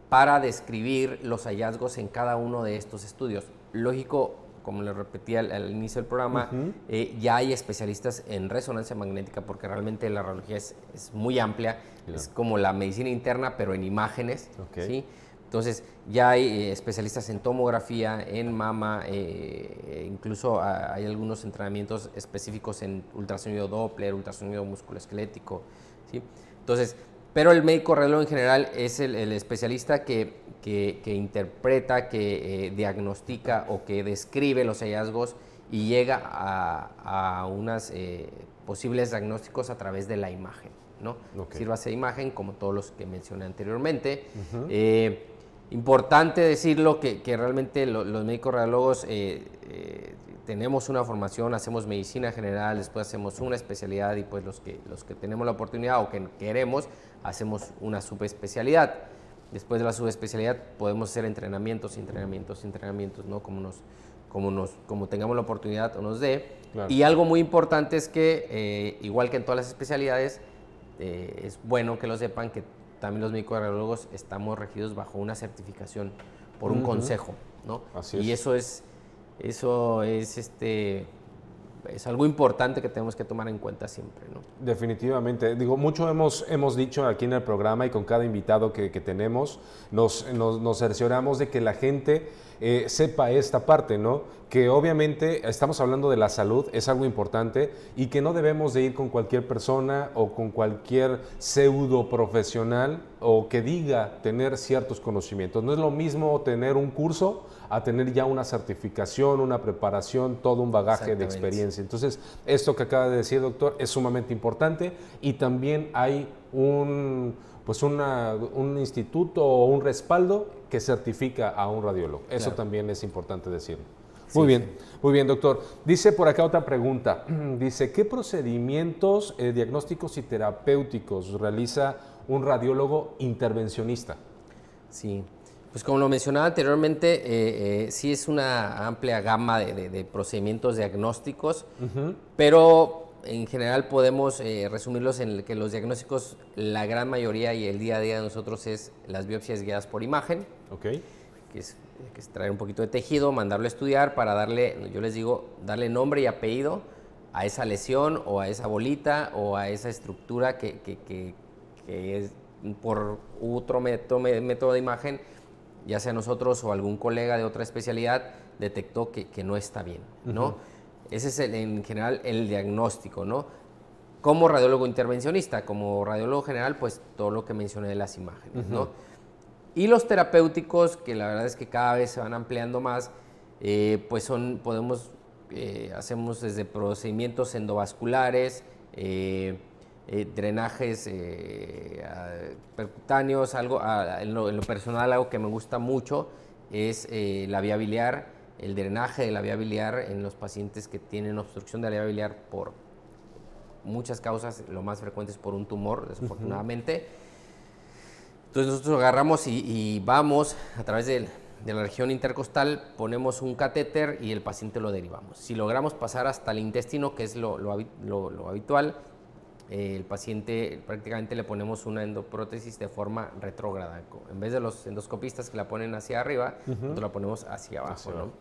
para describir los hallazgos en cada uno de estos estudios. Lógico, como le repetí al, al inicio del programa, uh-huh. eh, ya hay especialistas en resonancia magnética, porque realmente la radiología es, es muy amplia, claro. es como la medicina interna, pero en imágenes, okay. ¿sí? Entonces, ya hay eh, especialistas en tomografía, en mama, eh, incluso a, hay algunos entrenamientos específicos en ultrasonido Doppler, ultrasonido musculoesquelético, ¿sí? Entonces, pero el médico radiólogo en general es el, el especialista que, que, que interpreta, que eh, diagnostica o que describe los hallazgos y llega a, a unos eh, posibles diagnósticos a través de la imagen, ¿no? Okay. Sírvase de imagen, como todos los que mencioné anteriormente. Uh-huh. eh, Importante decirlo que, que realmente lo, los médicos radiólogos eh, eh, tenemos una formación, hacemos medicina general, después hacemos una especialidad y pues los que, los que tenemos la oportunidad o que queremos, hacemos una subespecialidad. Después de la subespecialidad podemos hacer entrenamientos, entrenamientos, entrenamientos, ¿no? Como, nos, como, nos, como tengamos la oportunidad o nos dé. Claro. Y algo muy importante es que, eh, igual que en todas las especialidades, eh, es bueno que lo sepan que también los médicos radiólogos estamos regidos bajo una certificación por un uh-huh. consejo, ¿no? Así es. Y eso es, eso es, este, es algo importante que tenemos que tomar en cuenta siempre, ¿no? Definitivamente. Digo, mucho hemos, hemos dicho aquí en el programa y con cada invitado que, que tenemos, nos, nos, nos cercioramos de que la gente eh, sepa esta parte, ¿no? Que obviamente estamos hablando de la salud, es algo importante y que no debemos de ir con cualquier persona o con cualquier pseudo profesional o que diga tener ciertos conocimientos. No es lo mismo tener un curso a tener ya una certificación, una preparación, todo un bagaje de experiencia. Entonces, esto que acaba de decir, doctor, es sumamente importante y también hay un, pues una, un instituto o un respaldo que certifica a un radiólogo. Eso claro. también es importante decirlo. Muy sí, bien, sí. muy bien, doctor. Dice por acá otra pregunta. Dice, ¿qué procedimientos eh, diagnósticos y terapéuticos realiza un radiólogo intervencionista? Sí, pues como lo mencionaba anteriormente, eh, eh, sí es una amplia gama de, de, de procedimientos diagnósticos, uh-huh. pero en general podemos eh, resumirlos en que los diagnósticos, la gran mayoría y el día a día de nosotros es las biopsias guiadas por imagen. Ok. Que es, que es traer un poquito de tejido, mandarlo a estudiar para darle, yo les digo, darle nombre y apellido a esa lesión o a esa bolita o a esa estructura que, que, que, que es por otro método, método de imagen, ya sea nosotros o algún colega de otra especialidad, detectó que, que no está bien, ¿no? Uh-huh. Ese es el, en general el diagnóstico, ¿no? Como radiólogo intervencionista, como radiólogo general, pues todo lo que mencioné de las imágenes, uh-huh. ¿no? Y los terapéuticos, que la verdad es que cada vez se van ampliando más, eh, pues son, podemos, eh, hacemos desde procedimientos endovasculares, eh, eh, drenajes eh, a, percutáneos, algo, a, en, lo, en lo personal algo que me gusta mucho es eh, la vía biliar, el drenaje de la vía biliar en los pacientes que tienen obstrucción de la vía biliar por muchas causas, lo más frecuente es por un tumor, desafortunadamente. Uh-huh. Entonces nosotros agarramos y, y vamos a través de, de la región intercostal, ponemos un catéter y el paciente lo derivamos. Si logramos pasar hasta el intestino, que es lo, lo, lo, lo habitual, eh, el paciente prácticamente le ponemos una endoprótesis de forma retrógrada. En vez de los endoscopistas que la ponen hacia arriba, uh-huh. nosotros la ponemos hacia abajo. ¿No?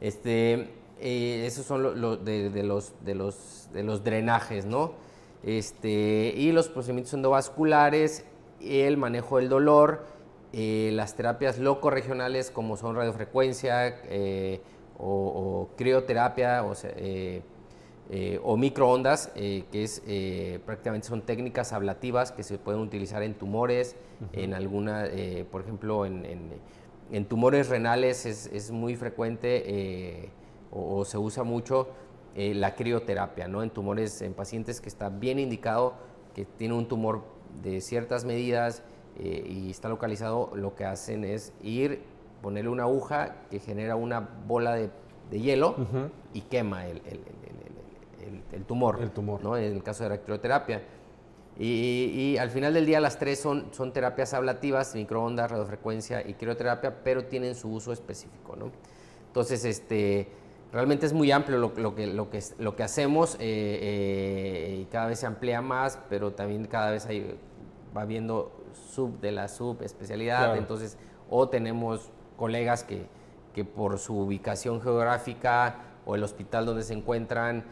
Este, eh, esos son lo, lo de, de, los, de, los, de los drenajes, ¿no? Este, y los procedimientos endovasculares, el manejo del dolor, eh, las terapias locorregionales como son radiofrecuencia eh, o, o crioterapia o, sea, eh, eh, o microondas, eh, que es, eh, prácticamente son técnicas ablativas que se pueden utilizar en tumores, uh-huh. en alguna, eh, por ejemplo, en, en, en tumores renales es, es muy frecuente eh, o, o se usa mucho eh, la crioterapia, ¿no? En tumores, en pacientes que está bien indicado, que tiene un tumor de ciertas medidas eh, y está localizado, lo que hacen es ir, ponerle una aguja que genera una bola de, de hielo uh-huh. y quema el, el, el, el, el, el tumor, el tumor. ¿No? En el caso de la crioterapia. Y, y, y al final del día las tres son, son terapias ablativas, microondas, radiofrecuencia y crioterapia, pero tienen su uso específico, ¿no? Entonces, este, realmente es muy amplio lo, lo, que, lo, que, lo que hacemos eh, eh, y cada vez se amplía más, pero también cada vez hay, va habiendo sub de la subespecialidad, claro. entonces o tenemos colegas que, que por su ubicación geográfica o el hospital donde se encuentran,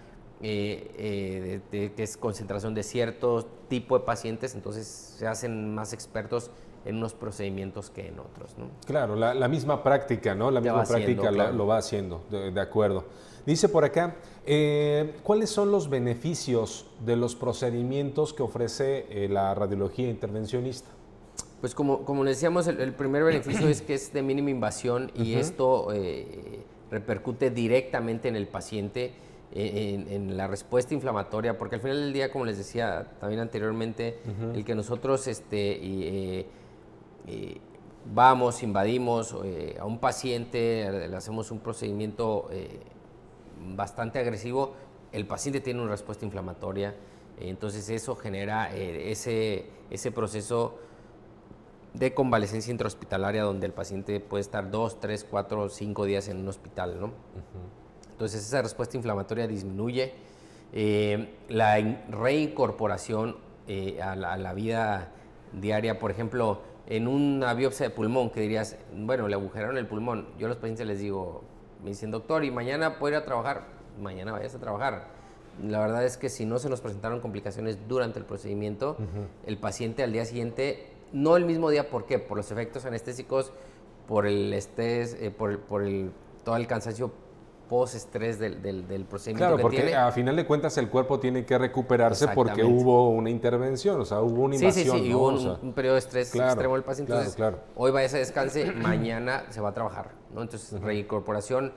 eh, eh, de, de, que es concentración de cierto tipo de pacientes, entonces se hacen más expertos en unos procedimientos que en otros, ¿no? Claro, la, la misma práctica, ¿no? La ya misma práctica haciendo, claro. lo, lo va haciendo, de, de acuerdo. Dice por acá, eh, ¿cuáles son los beneficios de los procedimientos que ofrece eh, la radiología intervencionista? Pues como, como decíamos, el, el primer beneficio es que es de mínima invasión y uh-huh. esto eh, repercute directamente en el paciente, en, en la respuesta inflamatoria, porque al final del día, como les decía también anteriormente, uh-huh. el que nosotros este, eh, eh, vamos, invadimos eh, a un paciente, le hacemos un procedimiento eh, bastante agresivo, el paciente tiene una respuesta inflamatoria, eh, entonces eso genera eh, ese, ese proceso de convalecencia intrahospitalaria donde el paciente puede estar dos, tres, cuatro, cinco días en un hospital, ¿no? Uh-huh. Entonces esa respuesta inflamatoria disminuye, eh, la reincorporación eh, a, la, a la vida diaria. Por ejemplo, en una biopsia de pulmón, que dirías, bueno, le agujeraron el pulmón, yo a los pacientes les digo, me dicen, doctor, ¿y mañana puedo ir a trabajar? Mañana vayas a trabajar. La verdad es que si no se nos presentaron complicaciones durante el procedimiento, uh-huh. el paciente al día siguiente, no el mismo día, ¿por qué? Por los efectos anestésicos, por el estrés, eh, por, por el, todo el cansancio post-estrés del, del, del procedimiento. Claro, que porque tiene. A final de cuentas el cuerpo tiene que recuperarse porque hubo una intervención, o sea, hubo una invasión. Sí, sí, sí, ¿no? Hubo un, o sea, un periodo de estrés claro, extremo del paciente. Claro, entonces, claro. Hoy va a ese descanse, mañana se va a trabajar, ¿no? Entonces, uh-huh. reincorporación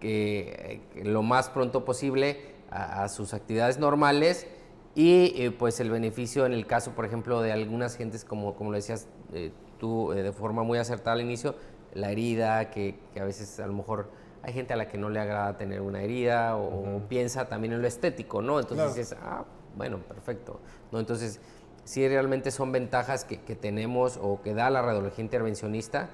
que, que lo más pronto posible a, a sus actividades normales y eh, pues el beneficio en el caso, por ejemplo, de algunas gentes, como, como lo decías eh, tú eh, de forma muy acertada al inicio, la herida que, que a veces a lo mejor... Hay gente a la que no le agrada tener una herida o uh-huh. piensa también en lo estético, ¿no? Entonces claro. dices, ah, bueno, perfecto. ¿No? Entonces, sí realmente son ventajas que, que tenemos o que da la radiología intervencionista,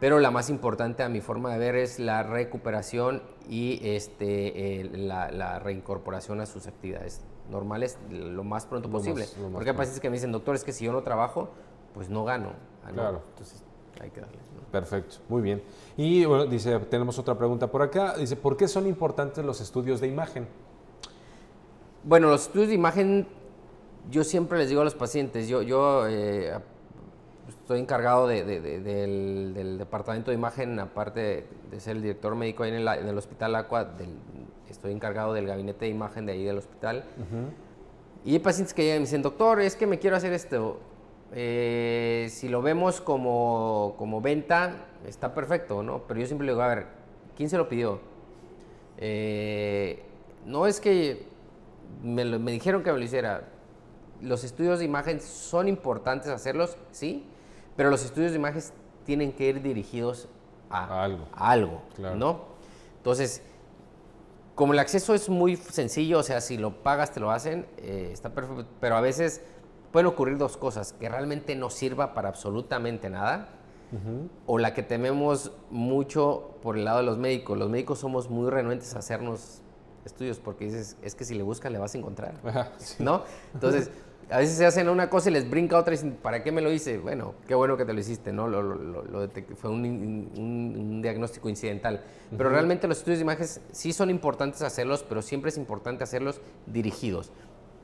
pero la más importante a mi forma de ver es la recuperación y este, eh, la, la reincorporación a sus actividades normales lo más pronto lo posible. Más, Porque hay pacientes que me dicen, doctor, es que si yo no trabajo, pues no gano. Ah, claro. No. Entonces, hay que darle. Perfecto, muy bien. Y bueno, dice, tenemos otra pregunta por acá. Dice, ¿por qué son importantes los estudios de imagen? Bueno, los estudios de imagen, yo siempre les digo a los pacientes, yo, yo eh, estoy encargado de, de, de, del, del departamento de imagen, aparte de ser el director médico ahí en el, en el Hospital Aqua, del, estoy encargado del gabinete de imagen de ahí del hospital. Uh-huh. Y hay pacientes que llegan y me dicen, doctor, es que me quiero hacer esto. Eh, si lo vemos como, como venta, está perfecto, ¿no? Pero yo siempre le digo, a ver, ¿quién se lo pidió? Eh, no es que me, lo, me dijeron que me lo hiciera. Los estudios de imagen son importantes hacerlos, sí, pero los estudios de imagen tienen que ir dirigidos a, a algo, a algo claro. ¿no? Entonces, como el acceso es muy sencillo, o sea, si lo pagas te lo hacen, eh, está perfecto, pero a veces... Pueden ocurrir dos cosas, que realmente no sirva para absolutamente nada, uh-huh. o la que tememos mucho por el lado de los médicos. Los médicos somos muy renuentes a hacernos estudios porque dices, es que si le buscas le vas a encontrar, ah, sí. ¿no? Entonces, a veces se hacen una cosa y les brinca otra y dicen, ¿para qué me lo hice? Bueno, qué bueno que te lo hiciste, ¿no? Lo, lo, lo fue un, un, un diagnóstico incidental. Uh-huh. Pero realmente los estudios de imágenes sí son importantes hacerlos, pero siempre es importante hacerlos dirigidos.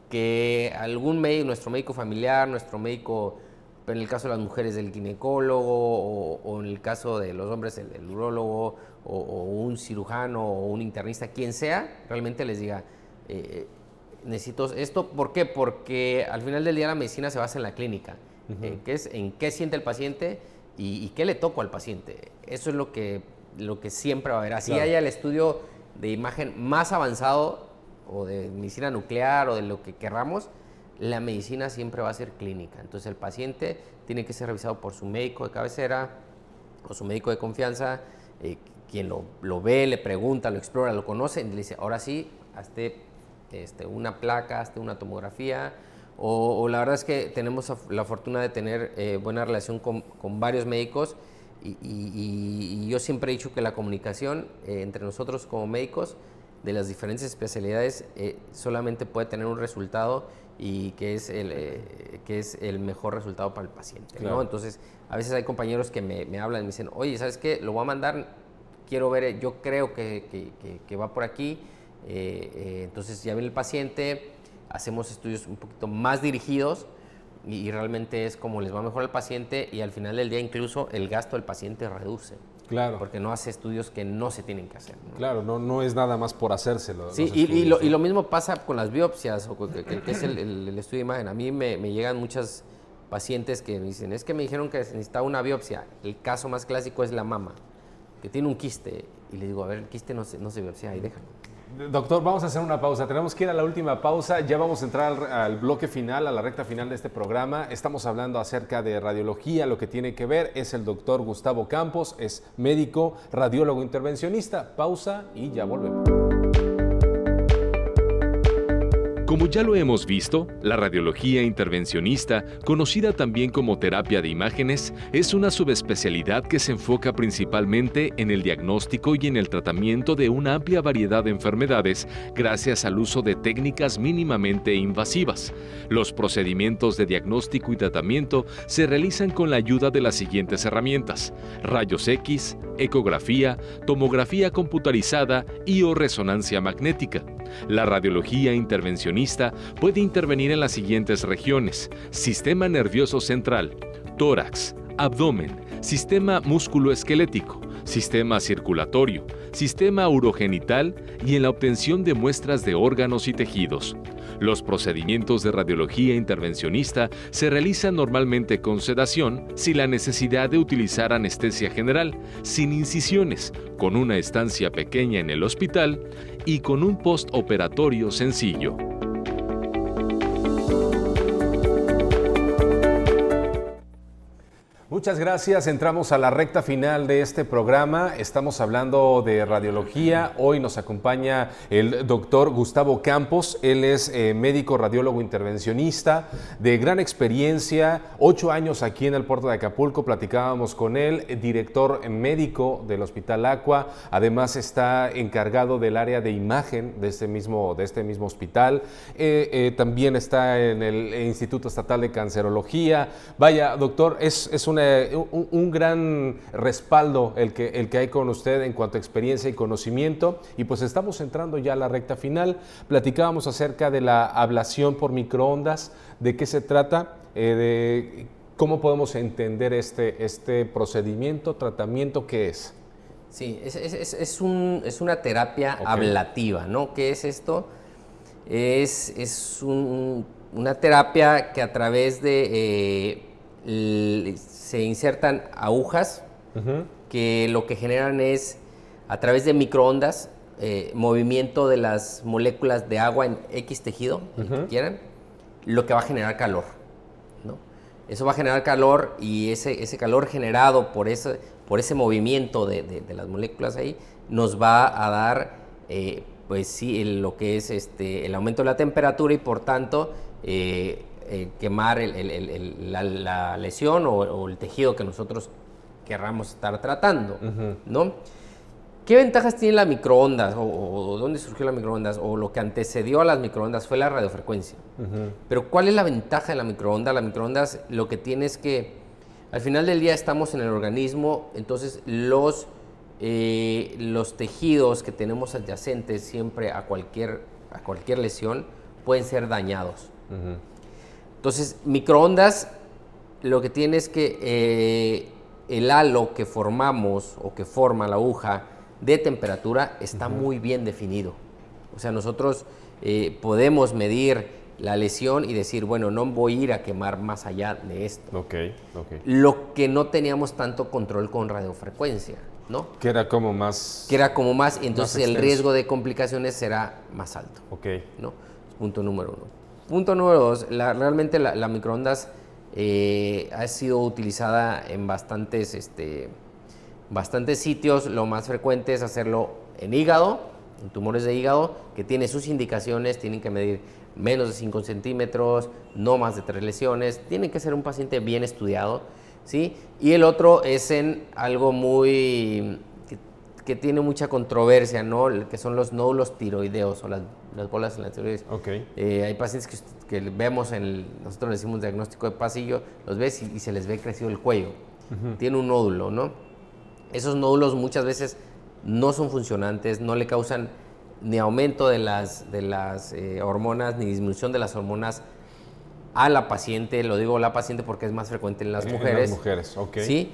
Que algún médico, nuestro médico familiar, nuestro médico, en el caso de las mujeres, el ginecólogo, o, o en el caso de los hombres, el, el urólogo, o, o un cirujano, o un internista, quien sea, realmente les diga, eh, necesito esto. ¿Por qué? Porque al final del día la medicina se basa en la clínica, uh-huh. eh, que es en qué siente el paciente y, y qué le toco al paciente. Eso es lo que, lo que siempre va a haber. Así claro. haya el estudio de imagen más avanzado, o de medicina nuclear o de lo que querramos, la medicina siempre va a ser clínica. Entonces el paciente tiene que ser revisado por su médico de cabecera o su médico de confianza, eh, quien lo, lo ve, le pregunta, lo explora, lo conoce, y le dice, ahora sí, hazte este, una placa, hazte una tomografía, o, o la verdad es que tenemos la fortuna de tener eh, buena relación con, con varios médicos, y, y, y yo siempre he dicho que la comunicación eh, entre nosotros como médicos de las diferentes especialidades eh, solamente puede tener un resultado y que es el, eh, que es el mejor resultado para el paciente, claro. ¿no? Entonces, a veces hay compañeros que me, me hablan y me dicen, oye, ¿sabes qué? Lo voy a mandar, quiero ver, yo creo que, que, que, que va por aquí, eh, eh, entonces ya viene el paciente, hacemos estudios un poquito más dirigidos y, y realmente es como les va mejor al paciente y al final del día incluso el gasto del paciente reduce. Claro. Porque no hace estudios que no se tienen que hacer, ¿no? Claro, no, no es nada más por hacérselo. Sí, y, y, lo, y lo mismo pasa con las biopsias, o con, que, que es el, el, el estudio de imagen. A mí me, me llegan muchas pacientes que me dicen, es que me dijeron que necesitaba una biopsia. El caso más clásico es la mama, que tiene un quiste. Y le digo, a ver, el quiste no se, no se biopsia, ahí déjalo. Doctor, vamos a hacer una pausa. Tenemos que ir a la última pausa. Ya vamos a entrar al, al bloque final, a la recta final de este programa. Estamos hablando acerca de radiología, lo que tiene que ver. Es el doctor Gustavo Campos, es médico, radiólogo intervencionista. Pausa y ya volvemos. Como ya lo hemos visto, la radiología intervencionista, conocida también como terapia de imágenes, es una subespecialidad que se enfoca principalmente en el diagnóstico y en el tratamiento de una amplia variedad de enfermedades gracias al uso de técnicas mínimamente invasivas. Los procedimientos de diagnóstico y tratamiento se realizan con la ayuda de las siguientes herramientas: rayos X, ecografía, tomografía computarizada y o resonancia magnética. La radiología intervencionista puede intervenir en las siguientes regiones: sistema nervioso central, tórax, abdomen, sistema musculoesquelético, sistema circulatorio, sistema urogenital y en la obtención de muestras de órganos y tejidos. Los procedimientos de radiología intervencionista se realizan normalmente con sedación, sin la necesidad de utilizar anestesia general, sin incisiones, con una estancia pequeña en el hospital y con un postoperatorio sencillo. Muchas gracias. Entramos a la recta final de este programa. Estamos hablando de radiología. Hoy nos acompaña el doctor Gustavo Campos. Él es eh, médico radiólogo intervencionista de gran experiencia, ocho años aquí en el puerto de Acapulco. Platicábamos con él, director médico del Hospital Aqua. Además está encargado del área de imagen de este mismo, de este mismo hospital. Eh, eh, también está en el Instituto Estatal de Cancerología. Vaya, doctor, es, es una Un, un gran respaldo el que, el que hay con usted en cuanto a experiencia y conocimiento. Y pues estamos entrando ya a la recta final. Platicábamos acerca de la ablación por microondas, de qué se trata, eh, de cómo podemos entender este, este procedimiento, tratamiento, ¿qué es? Sí, es, es, es, un, es una terapia okay. ablativa, ¿no? ¿Qué es esto? Es, es un, una terapia que a través de... Eh, se insertan agujas uh-huh. que lo que generan es, a través de microondas, eh, movimiento de las moléculas de agua en X tejido, uh-huh. el que quieran, lo que va a generar calor, ¿no? Eso va a generar calor y ese, ese calor generado por ese, por ese movimiento de, de, de las moléculas ahí nos va a dar, eh, pues sí, el, lo que es este, el aumento de la temperatura y por tanto... Eh, Eh, quemar el, el, el, el, la, la lesión o, o el tejido que nosotros querramos estar tratando, uh-huh. ¿no? ¿Qué ventajas tiene la microondas o, o dónde surgió la microondas o lo que antecedió a las microondas fue la radiofrecuencia? Uh-huh. Pero ¿cuál es la ventaja de la microondas? La microondas lo que tiene es que al final del día estamos en el organismo, entonces los, eh, los tejidos que tenemos adyacentes siempre a cualquier, a cualquier lesión pueden ser dañados. Uh-huh. Entonces, microondas lo que tiene es que eh, el halo que formamos o que forma la aguja de temperatura está uh-huh. muy bien definido. O sea, nosotros eh, podemos medir la lesión y decir, bueno, no voy a ir a quemar más allá de esto. Okay, okay. Lo que no teníamos tanto control con radiofrecuencia, ¿no? Que era como más... Que era como más, y entonces más el riesgo de complicaciones será más alto. Ok. ¿No? Punto número uno. Punto número dos, la, realmente la, la microondas eh, ha sido utilizada en bastantes, este, bastantes sitios. Lo más frecuente es hacerlo en hígado, en tumores de hígado, que tiene sus indicaciones, tienen que medir menos de cinco centímetros, no más de tres lesiones, tienen que ser un paciente bien estudiado, ¿sí? Y el otro es en algo muy... que, que tiene mucha controversia, ¿no? Que son los nódulos tiroideos o las... las bolas en la tiroides. Okay. Eh, hay pacientes que, que vemos, en el, nosotros le decimos diagnóstico de pasillo, los ves y, y se les ve crecido el cuello. Uh-huh. Tiene un nódulo, ¿no? Esos nódulos muchas veces no son funcionantes, no le causan ni aumento de las, de las eh, hormonas, ni disminución de las hormonas a la paciente. Lo digo la paciente porque es más frecuente en las mujeres. En las mujeres, ok. ¿Sí?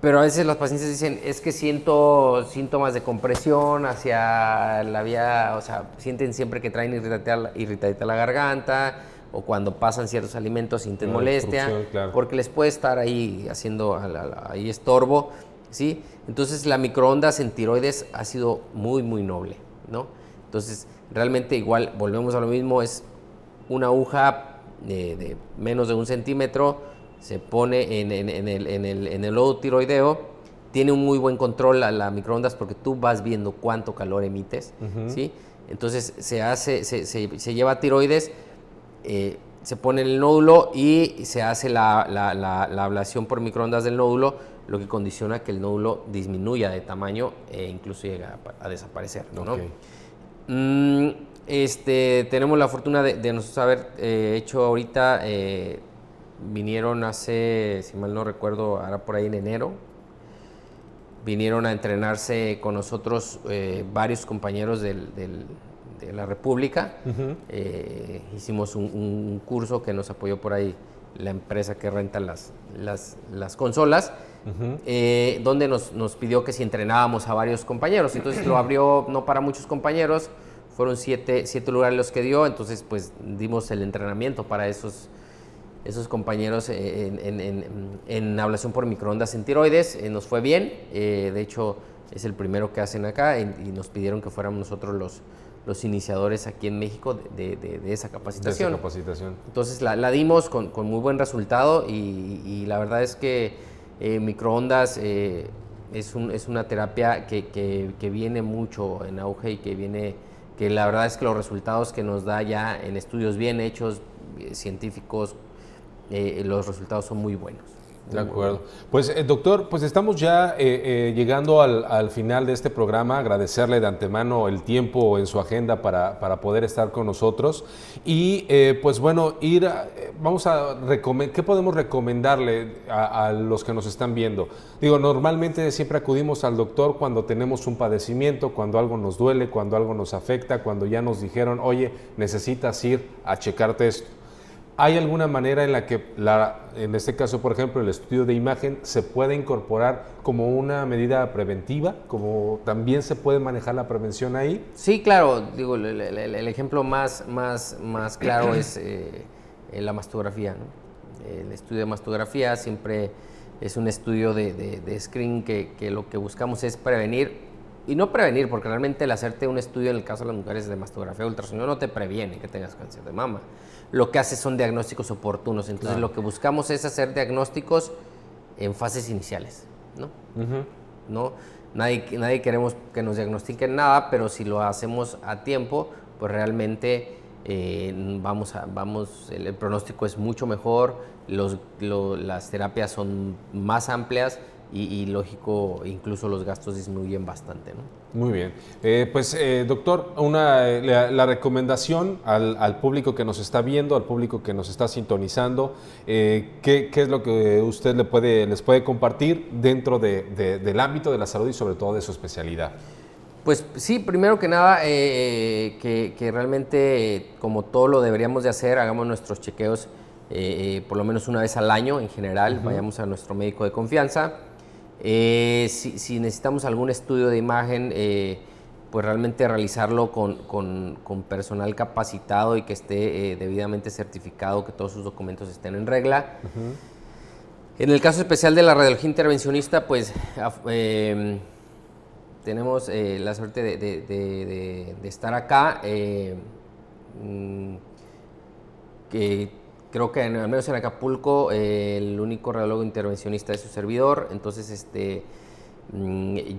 Pero a veces las pacientes dicen, es que siento síntomas de compresión hacia la vía, o sea, sienten siempre que traen irritadita, irritadita la garganta, o cuando pasan ciertos alimentos sienten no, molestia, claro. porque les puede estar ahí haciendo ahí estorbo, ¿sí? Entonces la microondas en tiroides ha sido muy, muy noble, ¿no? Entonces realmente igual volvemos a lo mismo, es una aguja de, de menos de un centímetro, se pone en, en, en, el, en, el, en el lodo tiroideo, tiene un muy buen control a la microondas porque tú vas viendo cuánto calor emites, uh-huh. ¿sí? Entonces se hace, se, se, se lleva tiroides, eh, se pone en el nódulo y se hace la, la, la, la ablación por microondas del nódulo, lo que condiciona que el nódulo disminuya de tamaño e incluso llega a, a desaparecer, ¿no? Okay. Mm, este, tenemos la fortuna de, de nosotros haber eh, hecho ahorita... Eh, vinieron hace, si mal no recuerdo, ahora por ahí en enero, vinieron a entrenarse con nosotros eh, varios compañeros del, del, de la República. Uh-huh. eh, hicimos un, un curso que nos apoyó por ahí la empresa que renta las, las, las consolas, uh-huh. eh, donde nos, nos pidió que si entrenábamos a varios compañeros. Entonces lo abrió no para muchos compañeros, fueron siete, siete lugares los que dio, entonces pues dimos el entrenamiento para esos esos compañeros en, en, en, en ablación por microondas en tiroides, eh, nos fue bien, eh, de hecho es el primero que hacen acá y, y nos pidieron que fuéramos nosotros los, los iniciadores aquí en México de, de, de esa capacitación. De esa capacitación. Entonces la, la dimos con, con muy buen resultado y, y la verdad es que eh, microondas eh, es, un, es una terapia que, que, que viene mucho en auge y que viene, que la verdad es que los resultados que nos da ya en estudios bien hechos, eh, científicos, Eh, los resultados son muy buenos. Muy de acuerdo. Buenos. Pues, eh, doctor, pues estamos ya eh, eh, llegando al, al final de este programa. Agradecerle de antemano el tiempo en su agenda para, para poder estar con nosotros. Y, eh, pues bueno, ir a, eh, vamos a recomendar, ¿qué podemos recomendarle a, a los que nos están viendo? Digo, normalmente siempre acudimos al doctor cuando tenemos un padecimiento, cuando algo nos duele, cuando algo nos afecta, cuando ya nos dijeron, oye, necesitas ir a checarte esto. ¿Hay alguna manera en la que, la, en este caso, por ejemplo, el estudio de imagen se puede incorporar como una medida preventiva? ¿Como también se puede manejar la prevención ahí? Sí, claro. Digo, el, el, el ejemplo más, más, más claro es eh, la mastografía, ¿no? El estudio de mastografía siempre es un estudio de, de, de screen que, que lo que buscamos es prevenir. Y no prevenir, porque realmente el hacerte un estudio, en el caso de las mujeres de mastografía ultrasonido, no te previene que tengas cáncer de mama. Lo que hace son diagnósticos oportunos. Entonces, claro. Lo que buscamos es hacer diagnósticos en fases iniciales, ¿no? Uh-huh. ¿No? Nadie, nadie queremos que nos diagnostiquen nada, pero si lo hacemos a tiempo, pues realmente eh, vamos a, vamos, el, el pronóstico es mucho mejor, los, lo, las terapias son más amplias, Y, y lógico, incluso los gastos disminuyen bastante, ¿no? Muy bien. Eh, pues, eh, doctor, una, la, la recomendación al, al público que nos está viendo, al público que nos está sintonizando, eh, ¿qué, qué es lo que usted le puede, les puede compartir dentro de, de, del ámbito de la salud y sobre todo de su especialidad? Pues sí, primero que nada, eh, que, que realmente, eh, como todo lo deberíamos de hacer, hagamos nuestros chequeos eh, por lo menos una vez al año en general, uh-huh. Vayamos a nuestro médico de confianza. Eh, si, si necesitamos algún estudio de imagen, eh, pues realmente realizarlo con, con, con personal capacitado y que esté eh, debidamente certificado, que todos sus documentos estén en regla. Uh-huh. En el caso especial de la radiología intervencionista, pues eh, tenemos eh, la suerte de, de, de, de, de estar acá. Eh, que... Creo que en, al menos en Acapulco eh, el único radiólogo intervencionista es su servidor, entonces este,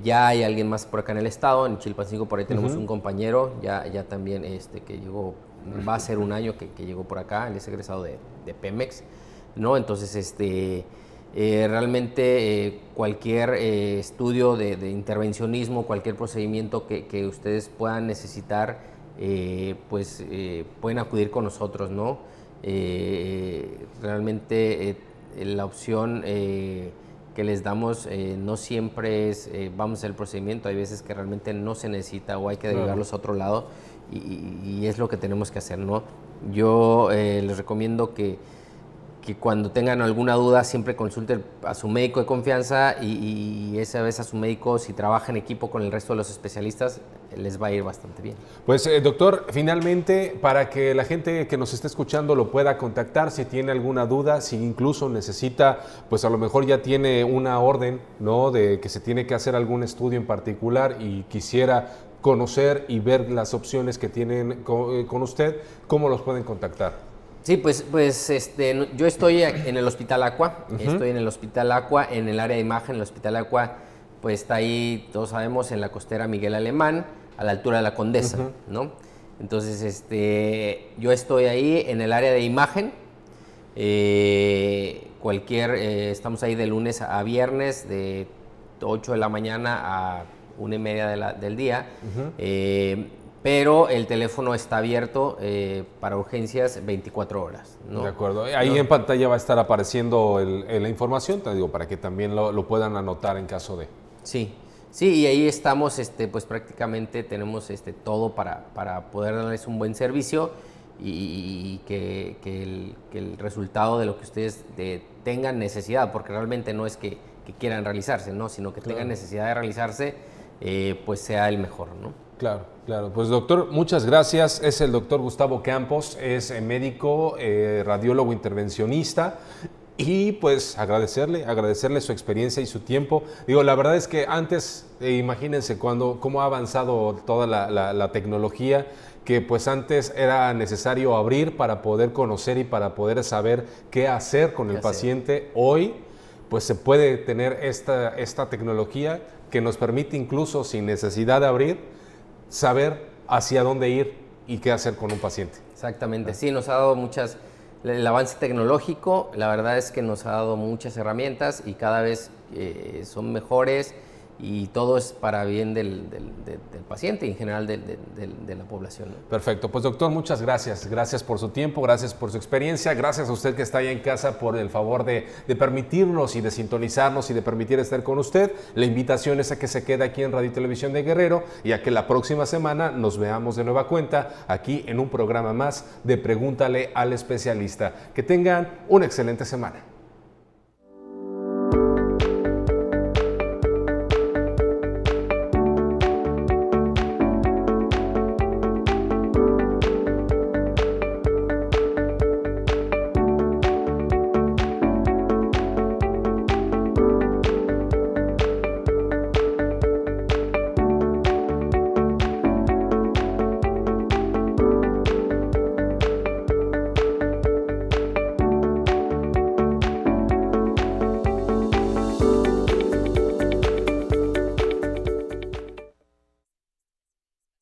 ya hay alguien más por acá en el estado, en Chilpancingo por ahí tenemos uh-huh. un compañero, ya, ya también este, que llegó, va a ser un año que, que llegó por acá, él es egresado de, de Pemex, ¿no? Entonces este, eh, realmente eh, cualquier eh, estudio de, de intervencionismo, cualquier procedimiento que, que ustedes puedan necesitar, eh, pues eh, pueden acudir con nosotros, ¿no? Eh, realmente eh, la opción eh, que les damos eh, no siempre es, eh, vamos a hacer el procedimiento, hay veces que realmente no se necesita o hay que derivarlos a otro lado y, y, y es lo que tenemos que hacer, ¿no? Yo eh, les recomiendo que, que cuando tengan alguna duda siempre consulten a su médico de confianza y, y esa vez a su médico, si trabaja en equipo con el resto de los especialistas, les va a ir bastante bien. Pues eh, doctor, finalmente, para que la gente que nos esté escuchando lo pueda contactar, si tiene alguna duda, si incluso necesita, pues a lo mejor ya tiene una orden, ¿no?, de que se tiene que hacer algún estudio en particular y quisiera conocer y ver las opciones que tienen con, con usted, ¿cómo los pueden contactar? Sí, pues, pues este, yo estoy en el Hospital Aqua, uh-huh. estoy en el Hospital Aqua, en el área de imagen. El Hospital Aqua, pues está ahí, todos sabemos, en la costera Miguel Alemán, a la altura de la Condesa, uh-huh. ¿no? Entonces, este, yo estoy ahí en el área de imagen, eh, cualquier, eh, estamos ahí de lunes a viernes, de ocho de la mañana a una y media de la, del día, uh-huh. eh, pero el teléfono está abierto eh, para urgencias veinticuatro horas. ¿No? De acuerdo. Ahí ¿no? en pantalla va a estar apareciendo el, el, la información, te digo, para que también lo, lo puedan anotar en caso de... Sí, sí, y ahí estamos, este, pues prácticamente tenemos este, todo para, para poder darles un buen servicio y, y que, que, el, que el resultado de lo que ustedes de, tengan necesidad, porque realmente no es que, que quieran realizarse, ¿no?, sino que claro. tengan necesidad de realizarse, eh, pues sea el mejor, ¿no? Claro, claro. Pues doctor, muchas gracias. Es el doctor Gustavo Campos, es médico, eh, radiólogo intervencionista y pues agradecerle, agradecerle su experiencia y su tiempo. Digo, la verdad es que antes, eh, imagínense cuando, cómo ha avanzado toda la, la, la tecnología, que pues antes era necesario abrir para poder conocer y para poder saber qué hacer con el paciente. Hoy pues se puede tener esta, esta tecnología que nos permite incluso sin necesidad de abrir, saber hacia dónde ir y qué hacer con un paciente. Exactamente, sí, nos ha dado muchas, el avance tecnológico, la verdad es que nos ha dado muchas herramientas y cada vez eh, son mejores y todo es para bien del, del, del, del paciente y en general de, de, de, de la población, ¿no? Perfecto, pues doctor, muchas gracias, gracias por su tiempo, gracias por su experiencia, gracias a usted que está ahí en casa por el favor de, de permitirnos y de sintonizarnos y de permitir estar con usted. La invitación es a que se quede aquí en Radio y Televisión de Guerrero y a que la próxima semana nos veamos de nueva cuenta aquí en un programa más de Pregúntale al Especialista. Que tengan una excelente semana.